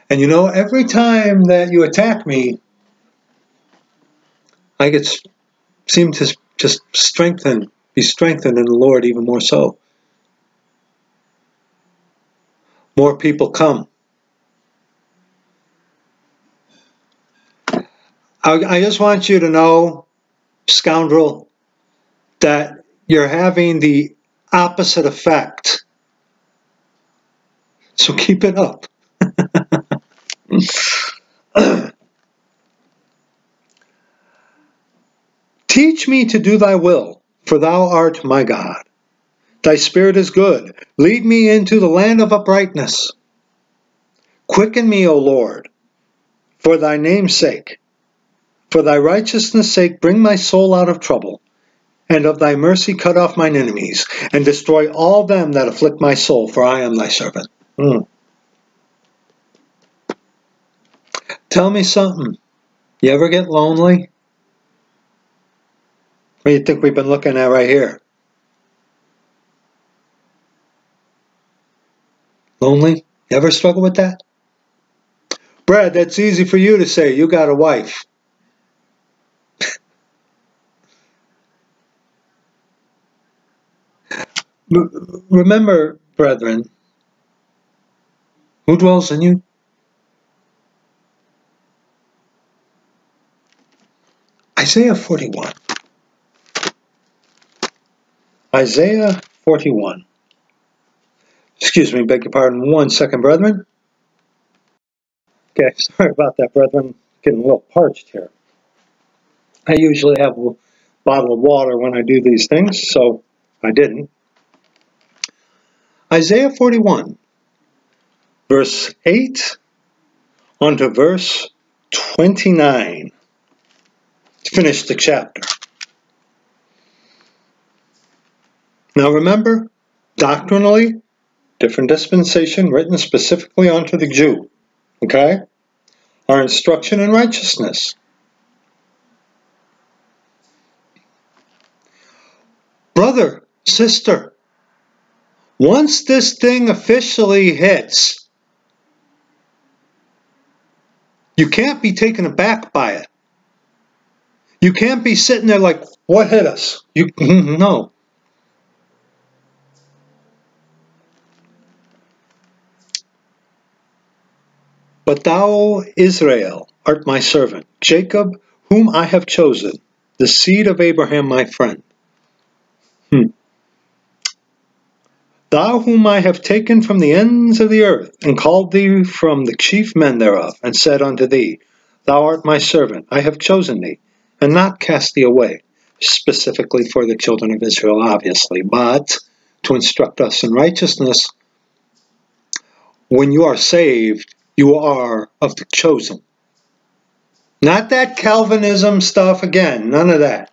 And you know, every time that you attack me, I get seem to just strengthen, be strengthened in the Lord even more so. More people come. I, I just want you to know, scoundrel, that you're having the opposite effect. So keep it up. Teach me to do thy will, for thou art my God. Thy spirit is good. Lead me into the land of uprightness. Quicken me, O Lord, for thy name's sake. For thy righteousness' sake, bring my soul out of trouble, and of thy mercy cut off mine enemies, and destroy all them that afflict my soul, for I am thy servant. Mm. Tell me something. You ever get lonely? What do you think we've been looking at right here? Lonely? You ever struggle with that? Brad, that's easy for you to say. You got a wife. Remember, brethren, who dwells in you? Isaiah forty-one. Isaiah forty-one. Excuse me, beg your pardon one second, brethren. Okay, sorry about that, brethren. Getting a little parched here. I usually have a bottle of water when I do these things, so I didn't. Isaiah forty-one. Verse eight onto verse twenty-nine. To finish the chapter. Now remember, doctrinally, different dispensation written specifically unto the Jew. Okay? Our instruction in righteousness. Brother, sister, once this thing officially hits, you can't be taken aback by it. You can't be sitting there like, what hit us? You, no. But thou, Israel, art my servant, Jacob, whom I have chosen, the seed of Abraham my friend. Hmm. Thou whom I have taken from the ends of the earth, and called thee from the chief men thereof, and said unto thee, Thou art my servant, I have chosen thee, and not cast thee away, specifically for the children of Israel, obviously, but to instruct us in righteousness. When you are saved, you are of the chosen. Not that Calvinism stuff again, none of that.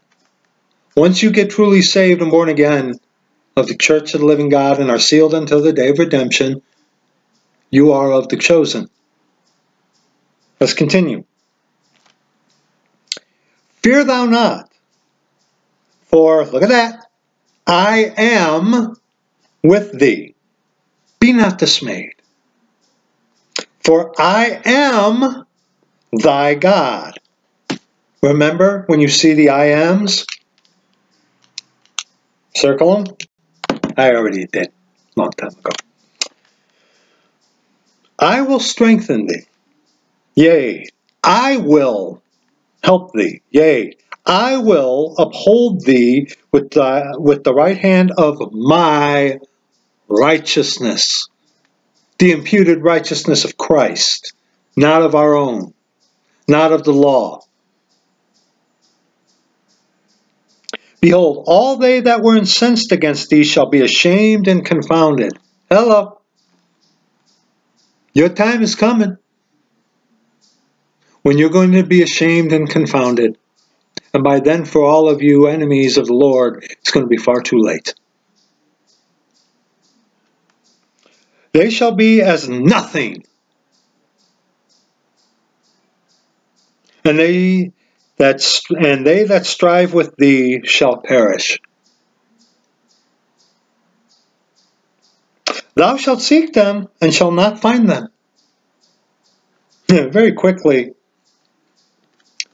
Once you get truly saved and born again, of the church of the living God, and are sealed until the day of redemption, you are of the chosen. Let's continue. Fear thou not, for, look at that, I am with thee. Be not dismayed, for I am thy God. Remember when you see the I ams? Circle them. I already did a long time ago. I will strengthen thee. Yea, I will help thee. Yea, I will uphold thee with the, with the right hand of my righteousness. The imputed righteousness of Christ, not of our own, not of the law. Behold, all they that were incensed against thee shall be ashamed and confounded. Hello. Your time is coming when you're going to be ashamed and confounded. And by then, for all of you enemies of the Lord, it's going to be far too late. They shall be as nothing. And they... That's, and they that strive with thee shall perish. Thou shalt seek them, and shalt not find them. Very quickly,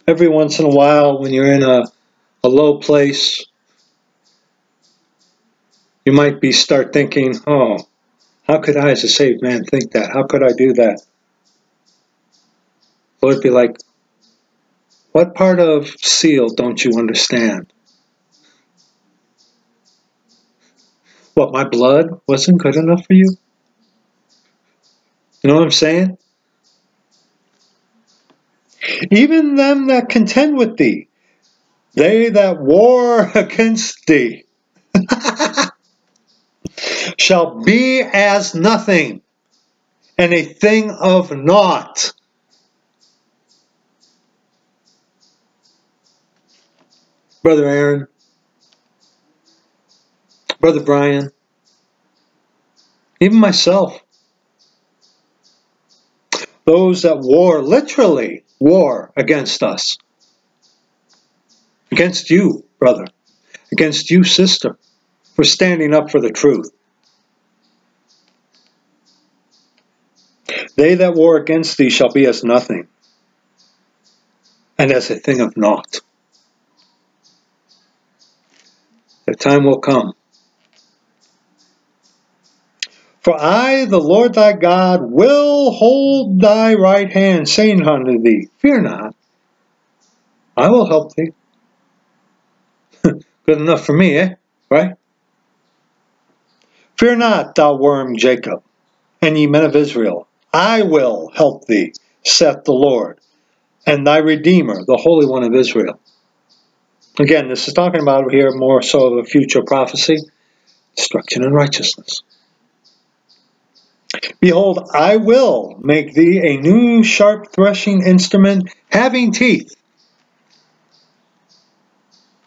every once in a while, when you're in a, a low place, you might be start thinking, oh, how could I as a saved man think that? How could I do that? Lord be like, what part of seal don't you understand? What, my blood wasn't good enough for you? You know what I'm saying? Even them that contend with thee, they that war against thee, shall be as nothing, and a thing of naught. Brother Aaron, Brother Brian, even myself. Those that war, literally war against us. Against you, brother. Against you, sister, for standing up for the truth. They that war against thee shall be as nothing, and as a thing of naught. The time will come. For I, the Lord thy God, will hold thy right hand, saying unto thee, Fear not, I will help thee. Good enough for me, eh? Right? Fear not, thou worm Jacob, and ye men of Israel. I will help thee, saith the Lord, and thy Redeemer, the Holy One of Israel. Again, this is talking about here more so of a future prophecy, destruction and righteousness. Behold, I will make thee a new sharp threshing instrument, having teeth.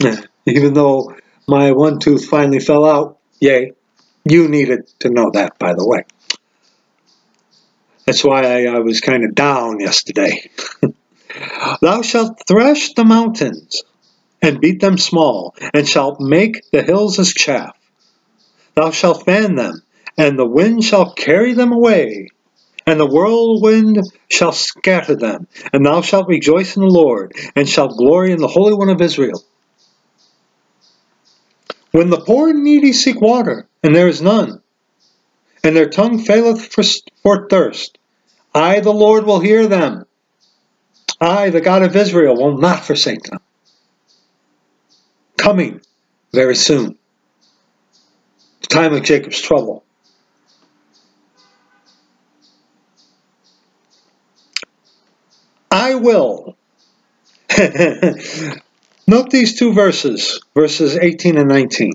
Even though my one tooth finally fell out, yay, you needed to know that, by the way. That's why I, I was kind of down yesterday. Thou shalt thresh the mountains, and beat them small, and shalt make the hills as chaff. Thou shalt fan them, and the wind shall carry them away, and the whirlwind shall scatter them, and thou shalt rejoice in the Lord, and shalt glory in the Holy One of Israel. When the poor and needy seek water, and there is none, and their tongue faileth for thirst, I, the Lord, will hear them. I, the God of Israel, will not forsake them. Coming very soon. The time of Jacob's trouble. I will. Note these two verses, verses eighteen and nineteen.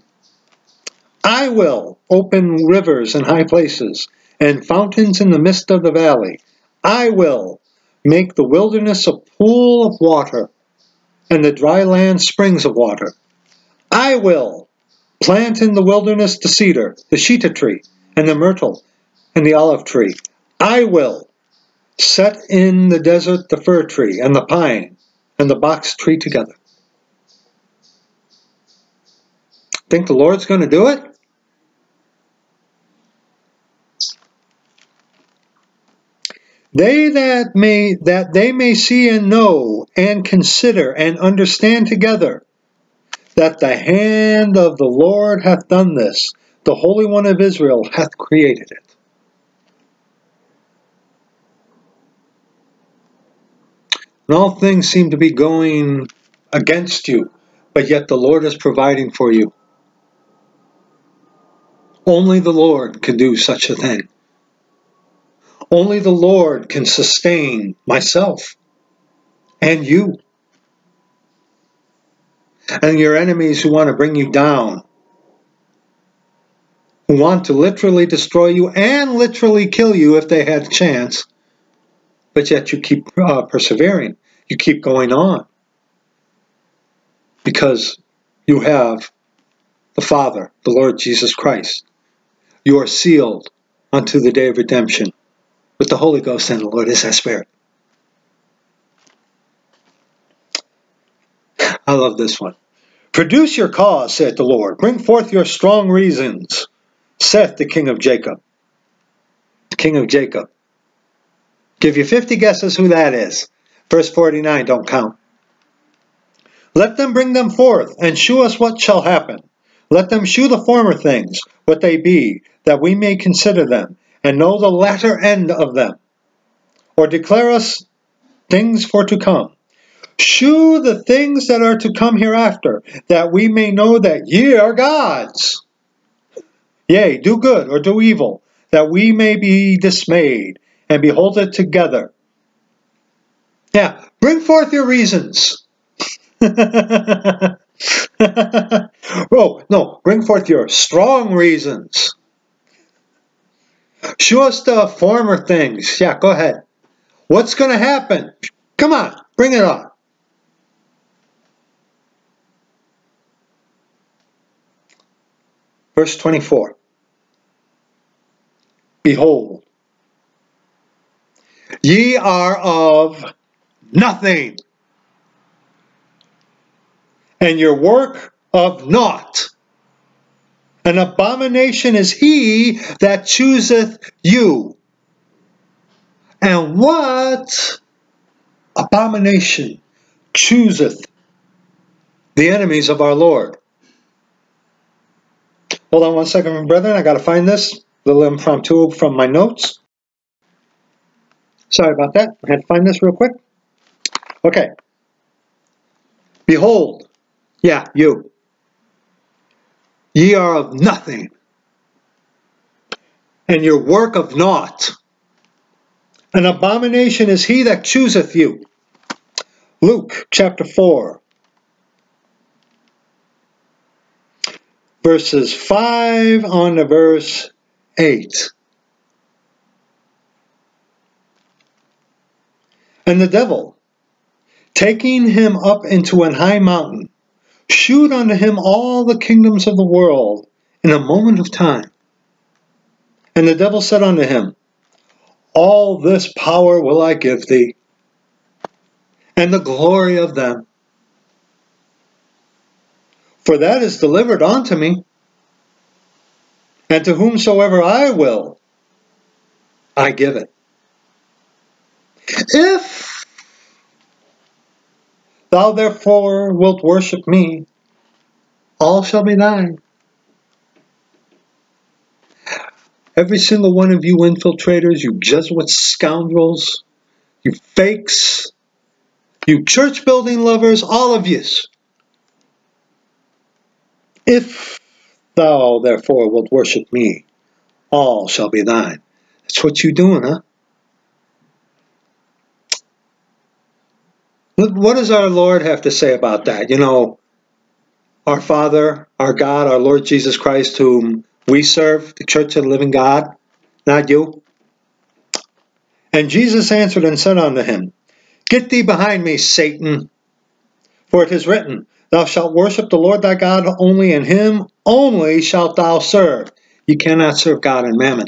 I will open rivers in high places and fountains in the midst of the valley. I will make the wilderness a pool of water and the dry land springs of water. I will plant in the wilderness the cedar, the shittah tree, and the myrtle, and the olive tree. I will set in the desert the fir tree, and the pine, and the box tree together. Think the Lord's going to do it? They that may that they may see and know and consider and understand together that the hand of the Lord hath done this, the Holy One of Israel hath created it. And all things seem to be going against you, but yet the Lord is providing for you. Only the Lord can do such a thing. Only the Lord can sustain myself and you. And your enemies who want to bring you down, who want to literally destroy you and literally kill you if they had a chance, but yet you keep uh, persevering. You keep going on. Because you have the Father, the Lord Jesus Christ. You are sealed unto the day of redemption with the Holy Ghost and the Lord is our Spirit. I love this one. Produce your cause, saith the Lord. Bring forth your strong reasons, saith the King of Jacob. The King of Jacob. Give you fifty guesses who that is. Verse forty-nine, don't count. Let them bring them forth, and shew us what shall happen. Let them shew the former things, what they be, that we may consider them, and know the latter end of them. Or declare us things for to come. Shew the things that are to come hereafter, that we may know that ye are gods. Yea, do good, or do evil, that we may be dismayed, and behold it together. Yeah, bring forth your reasons. oh, no, bring forth your strong reasons. Show us the former things. Yeah, go ahead. What's going to happen? Come on, bring it on. Verse twenty-four. Behold, ye are of nothing, and your work of naught. An abomination is he that chooseth you. And what abomination chooseth the enemies of our Lord? Hold on one second, my brethren. I got to find this. A little impromptu from my notes. Sorry about that. I had to find this real quick. Okay. Behold, yeah, you. Ye are of nothing, and your work of naught. An abomination is he that chooseth you. Luke chapter four, verses five on to verse eight. And the devil, taking him up into an high mountain, shewed unto him all the kingdoms of the world in a moment of time. And the devil said unto him, all this power will I give thee, and the glory of them. For that is delivered unto me, and to whomsoever I will, I give it. If thou therefore wilt worship me, all shall be thine. Every single one of you infiltrators, you Jesuit scoundrels, you fakes, you church building lovers, all of yous. If thou therefore wilt worship me, all shall be thine. That's what you're doing, huh? What does our Lord have to say about that? You know, our Father, our God, our Lord Jesus Christ, whom we serve, the Church of the Living God, not you. And Jesus answered and said unto him, Get thee behind me, Satan, for it is written, Thou shalt worship the Lord thy God only, and him only shalt thou serve. You cannot serve God and mammon.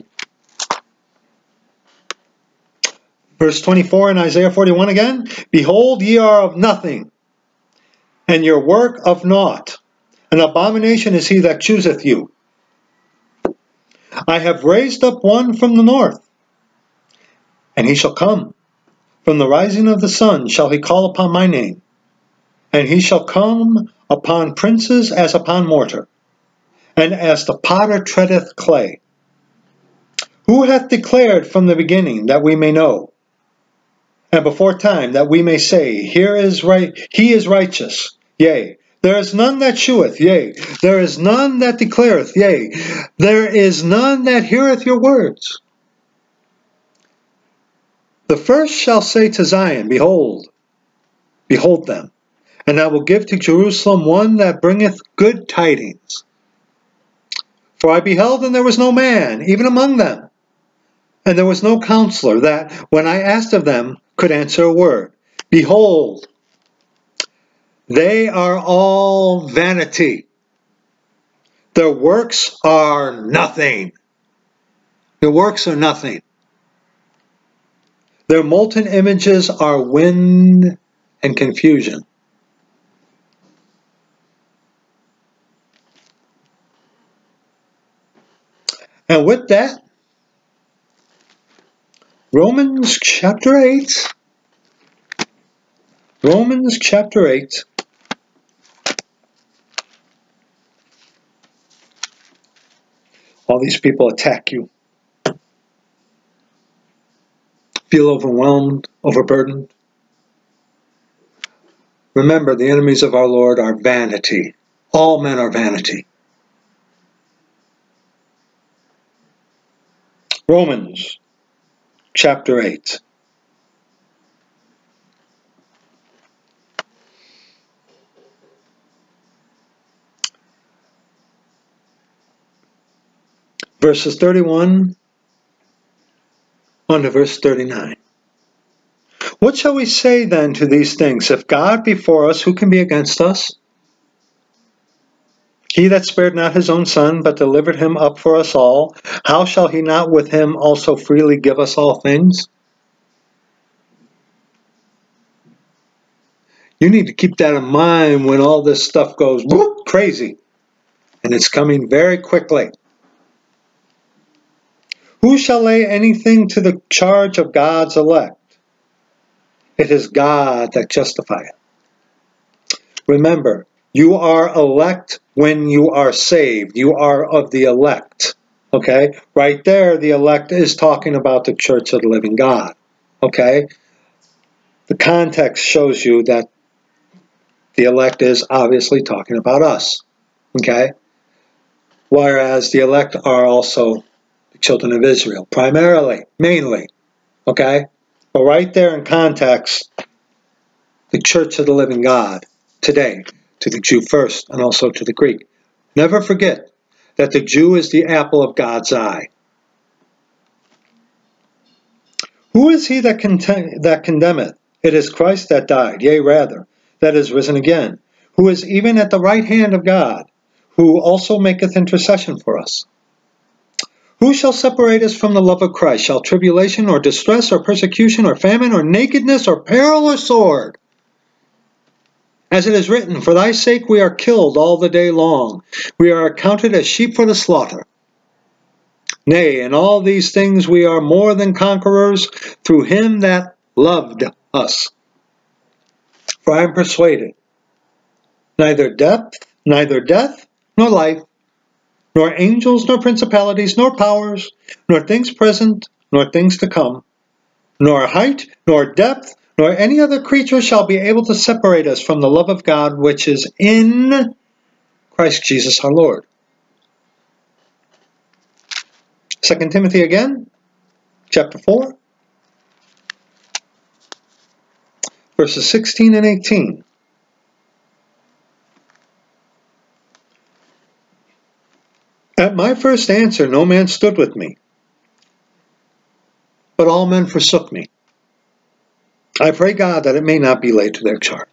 Verse twenty-four in Isaiah forty-one again, Behold, ye are of nothing, and your work of naught. An abomination is he that chooseth you. I have raised up one from the north, and he shall come. From the rising of the sun shall he call upon my name, and he shall come upon princes as upon mortar, and as the potter treadeth clay. Who hath declared from the beginning that we may know? And before time, that we may say, Here is right, he is righteous, yea. There is none that sheweth, yea. There is none that declareth, yea. There is none that heareth your words. The first shall say to Zion, Behold, behold them. And I will give to Jerusalem one that bringeth good tidings. For I beheld, and there was no man, even among them. And there was no counselor that, when I asked of them, could answer a word. Behold, they are all vanity. Their works are nothing. Their works are nothing. Their molten images are wind and confusion. And with that, Romans chapter eight. Romans chapter eight. All these people attack you. Feel overwhelmed, overburdened. Remember, the enemies of our Lord are vanity. All men are vanity. Romans chapter eight. Verses thirty-one on to verse thirty-nine. What shall we say then to these things? If God be for us, who can be against us? He that spared not his own son, but delivered him up for us all, how shall he not with him also freely give us all things? You need to keep that in mind when all this stuff goes whoop, crazy. And it's coming very quickly. Who shall lay anything to the charge of God's elect? It is God that justifieth. Remember, you are elect when you are saved. You are of the elect. Okay? Right there, the elect is talking about the Church of the Living God. Okay? The context shows you that the elect is obviously talking about us. Okay? Whereas the elect are also the children of Israel. Primarily. Mainly. Okay? But right there in context, the Church of the Living God today. To the Jew first, and also to the Greek. Never forget that the Jew is the apple of God's eye. Who is he that, that condemneth? It is Christ that died, yea, rather, that is risen again, who is even at the right hand of God, who also maketh intercession for us. Who shall separate us from the love of Christ? Shall tribulation, or distress, or persecution, or famine, or nakedness, or peril, or sword? As it is written, For thy sake we are killed all the day long. We are accounted as sheep for the slaughter. Nay, in all these things we are more than conquerors through him that loved us. For I am persuaded, neither death, neither death, nor life, nor angels, nor principalities, nor powers, nor things present, nor things to come, nor height, nor depth, nor any other creature shall be able to separate us from the love of God which is in Christ Jesus our Lord. Second Timothy again, chapter four, verses sixteen and eighteen. At my first answer no man stood with me, but all men forsook me. I pray God that it may not be laid to their charge.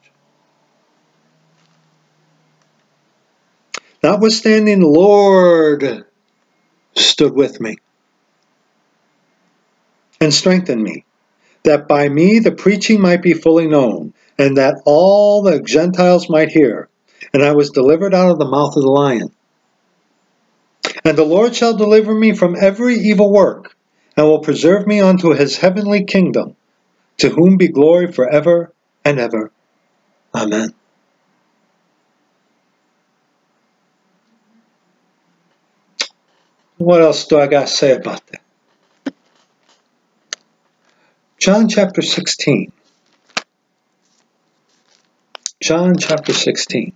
Notwithstanding, the Lord stood with me and strengthened me, that by me the preaching might be fully known, and that all the Gentiles might hear. And I was delivered out of the mouth of the lion. And the Lord shall deliver me from every evil work, and will preserve me unto his heavenly kingdom, to whom be glory forever and ever. Amen. What else do I got to say about that? John chapter sixteen. John chapter sixteen.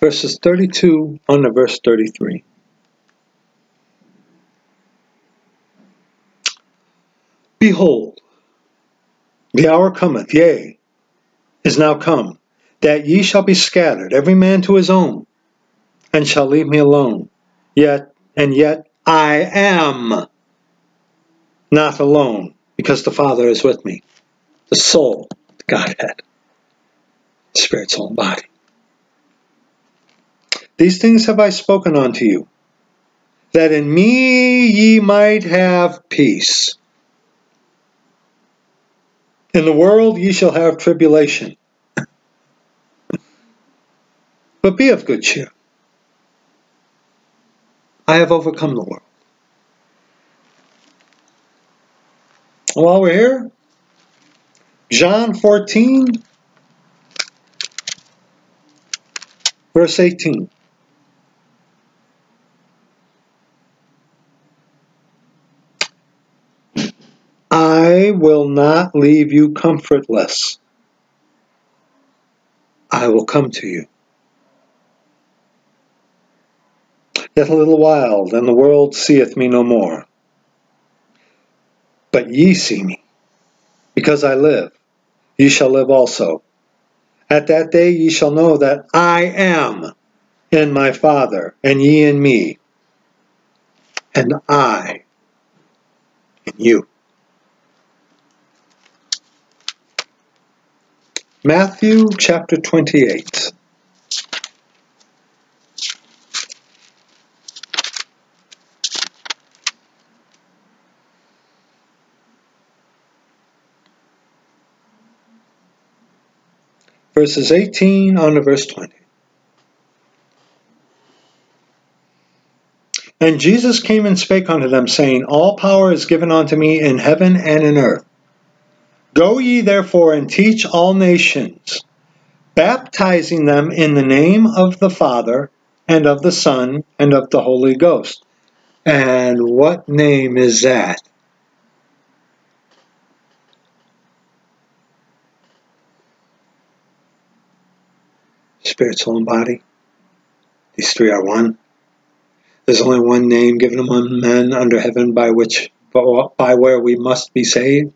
Verses thirty-two on to verse thirty-three. Behold, the hour cometh, yea, is now come, that ye shall be scattered, every man to his own, and shall leave me alone. Yet, and yet I am not alone, because the Father is with me, the soul, the Godhead, spirit, soul, and body. These things have I spoken unto you, that in me ye might have peace. In the world ye shall have tribulation. But be of good cheer. I have overcome the world. While we're here, John fourteen, verse eighteen. I will not leave you comfortless. I will come to you. Yet a little while, then the world seeth me no more. But ye see me, because I live, ye shall live also. At that day ye shall know that I am in my Father, and ye in me, and I in you. Matthew chapter twenty-eight. Verses eighteen on to verse twenty. And Jesus came and spake unto them, saying, All power is given unto me in heaven and in earth. Go ye therefore and teach all nations, baptizing them in the name of the Father, and of the Son, and of the Holy Ghost. And what name is that? Spirit, soul, and body. These three are one. There's only one name given among men under heaven by which, by where we must be saved.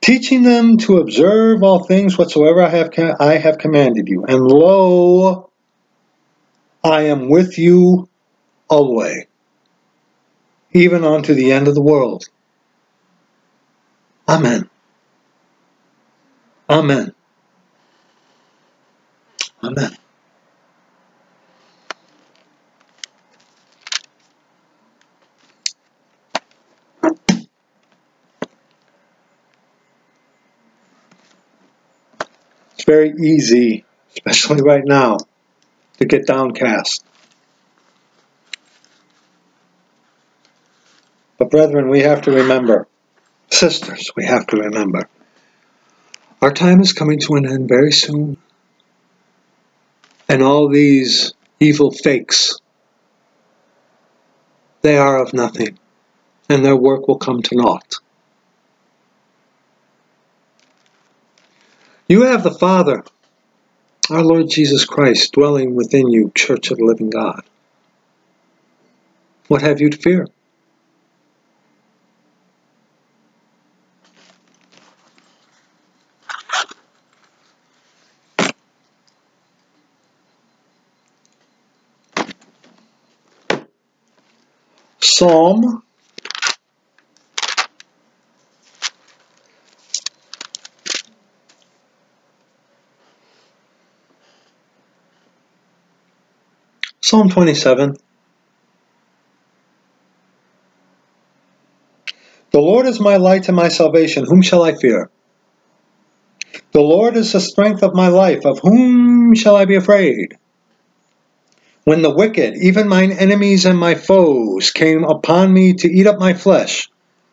Teaching them to observe all things whatsoever I have, I have commanded you. And lo, I am with you always, even unto the end of the world. Amen. Amen. Amen. It's very easy, especially right now, to get downcast. But brethren, we have to remember sisters, we have to remember. Our time is coming to an end very soon. And all these evil fakes, they are of nothing, and their work will come to naught. You have the Father, our Lord Jesus Christ, dwelling within you, Church of the Living God. What have you to fear? Psalm Psalm twenty-seven. The Lord is my light and my salvation, whom shall I fear? The Lord is the strength of my life, of whom shall I be afraid? When the wicked, even mine enemies and my foes, came upon me to eat up my flesh,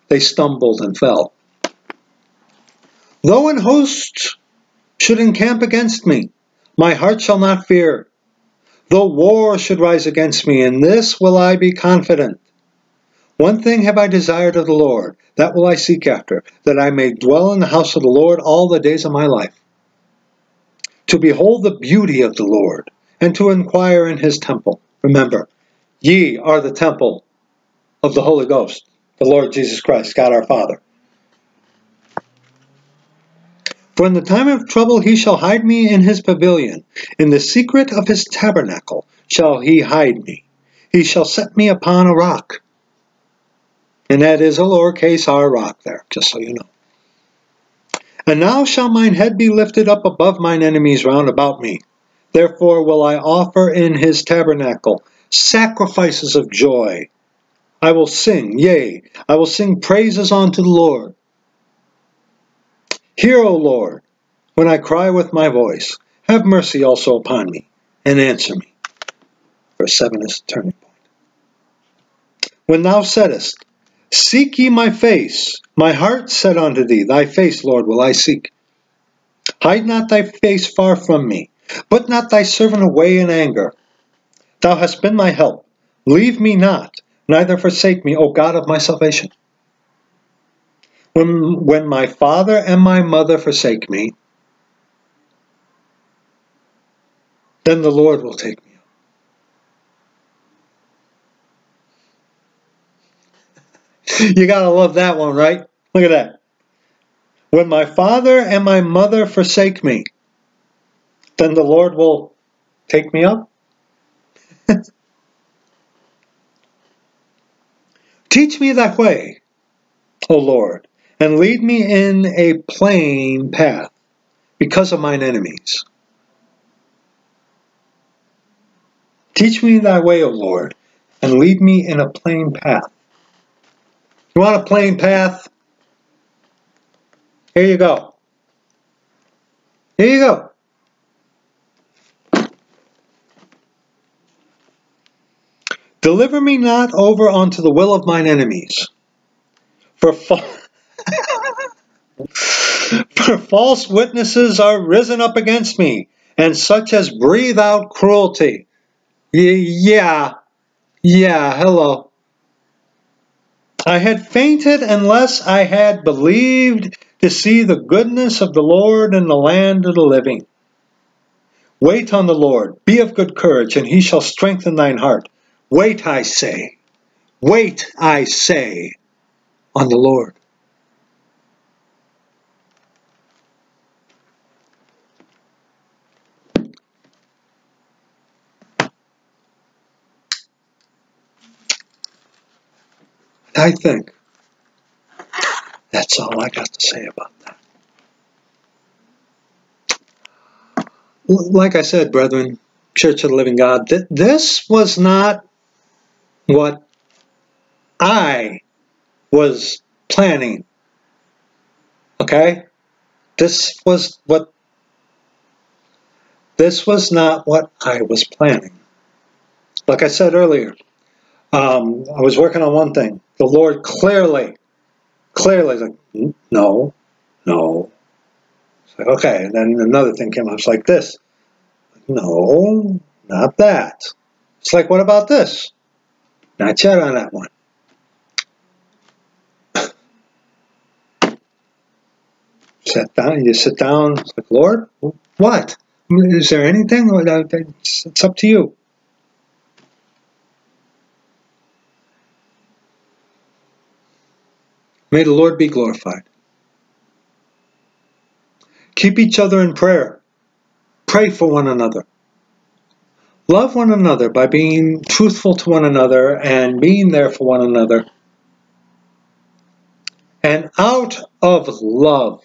they stumbled and fell. Though an host should encamp against me, my heart shall not fear. Though war should rise against me, in this will I be confident. One thing have I desired of the Lord, that will I seek after, that I may dwell in the house of the Lord all the days of my life. To behold the beauty of the Lord, and to inquire in his temple. Remember, ye are the temple of the Holy Ghost, the Lord Jesus Christ, God our Father. For in the time of trouble he shall hide me in his pavilion. In the secret of his tabernacle shall he hide me. He shall set me upon a rock. And that is a lowercase r rock there, just so you know. And now shall mine head be lifted up above mine enemies round about me. Therefore will I offer in his tabernacle sacrifices of joy. I will sing, yea, I will sing praises unto the Lord. Hear, O Lord, when I cry with my voice. Have mercy also upon me, and answer me. Verse seven is the turning point. When thou saidest, Seek ye my face, my heart said unto thee, Thy face, Lord, will I seek. Hide not thy face far from me. Put not thy servant away in anger. Thou hast been my help. Leave me not, neither forsake me, O God of my salvation. When, when my father and my mother forsake me, then the Lord will take me up. You gotta love that one, right? Look at that. When my father and my mother forsake me, then the Lord will take me up. Teach me thy way, O Lord, and lead me in a plain path because of mine enemies. Teach me thy way, O Lord, and lead me in a plain path. You want a plain path? Here you go. Here you go. Deliver me not over unto the will of mine enemies, for, fa for false witnesses are risen up against me, and such as breathe out cruelty. Y yeah, yeah, hello. I had fainted unless I had believed to see the goodness of the Lord in the land of the living. Wait on the Lord, be of good courage, and he shall strengthen thine heart. Wait, I say, wait, I say, on the Lord. I think that's all I got to say about that. Like I said, brethren, Church of the Living God, th this was not what I was planning, okay? This was what, this was not what I was planning. Like I said earlier, um, I was working on one thing. The Lord clearly clearly like, no, no. It's like, okay, and then another thing came up. It's like this. No, not that. It's like, what about this? Not yet on that one. Sat down, you just sit down, it's like, Lord, what? I mean, is there anything? It's, it's up to you. May the Lord be glorified. Keep each other in prayer. Pray for one another. Love one another by being truthful to one another and being there for one another. And out of love,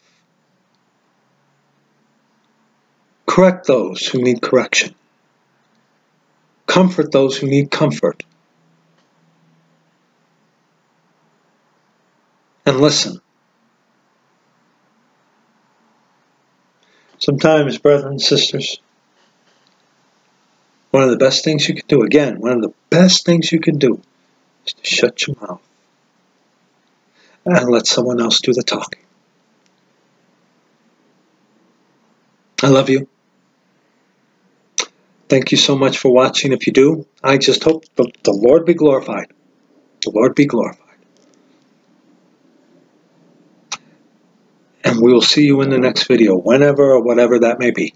correct those who need correction. Comfort those who need comfort. And listen. Sometimes, brethren and sisters, one of the best things you can do, again, one of the best things you can do is to shut your mouth and let someone else do the talking. I love you. Thank you so much for watching. If you do, I just hope the, the Lord be glorified. The Lord be glorified. And we will see you in the next video, whenever or whatever that may be.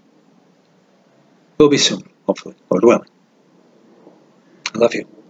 We'll be soon, hopefully, Lord willing. I love you.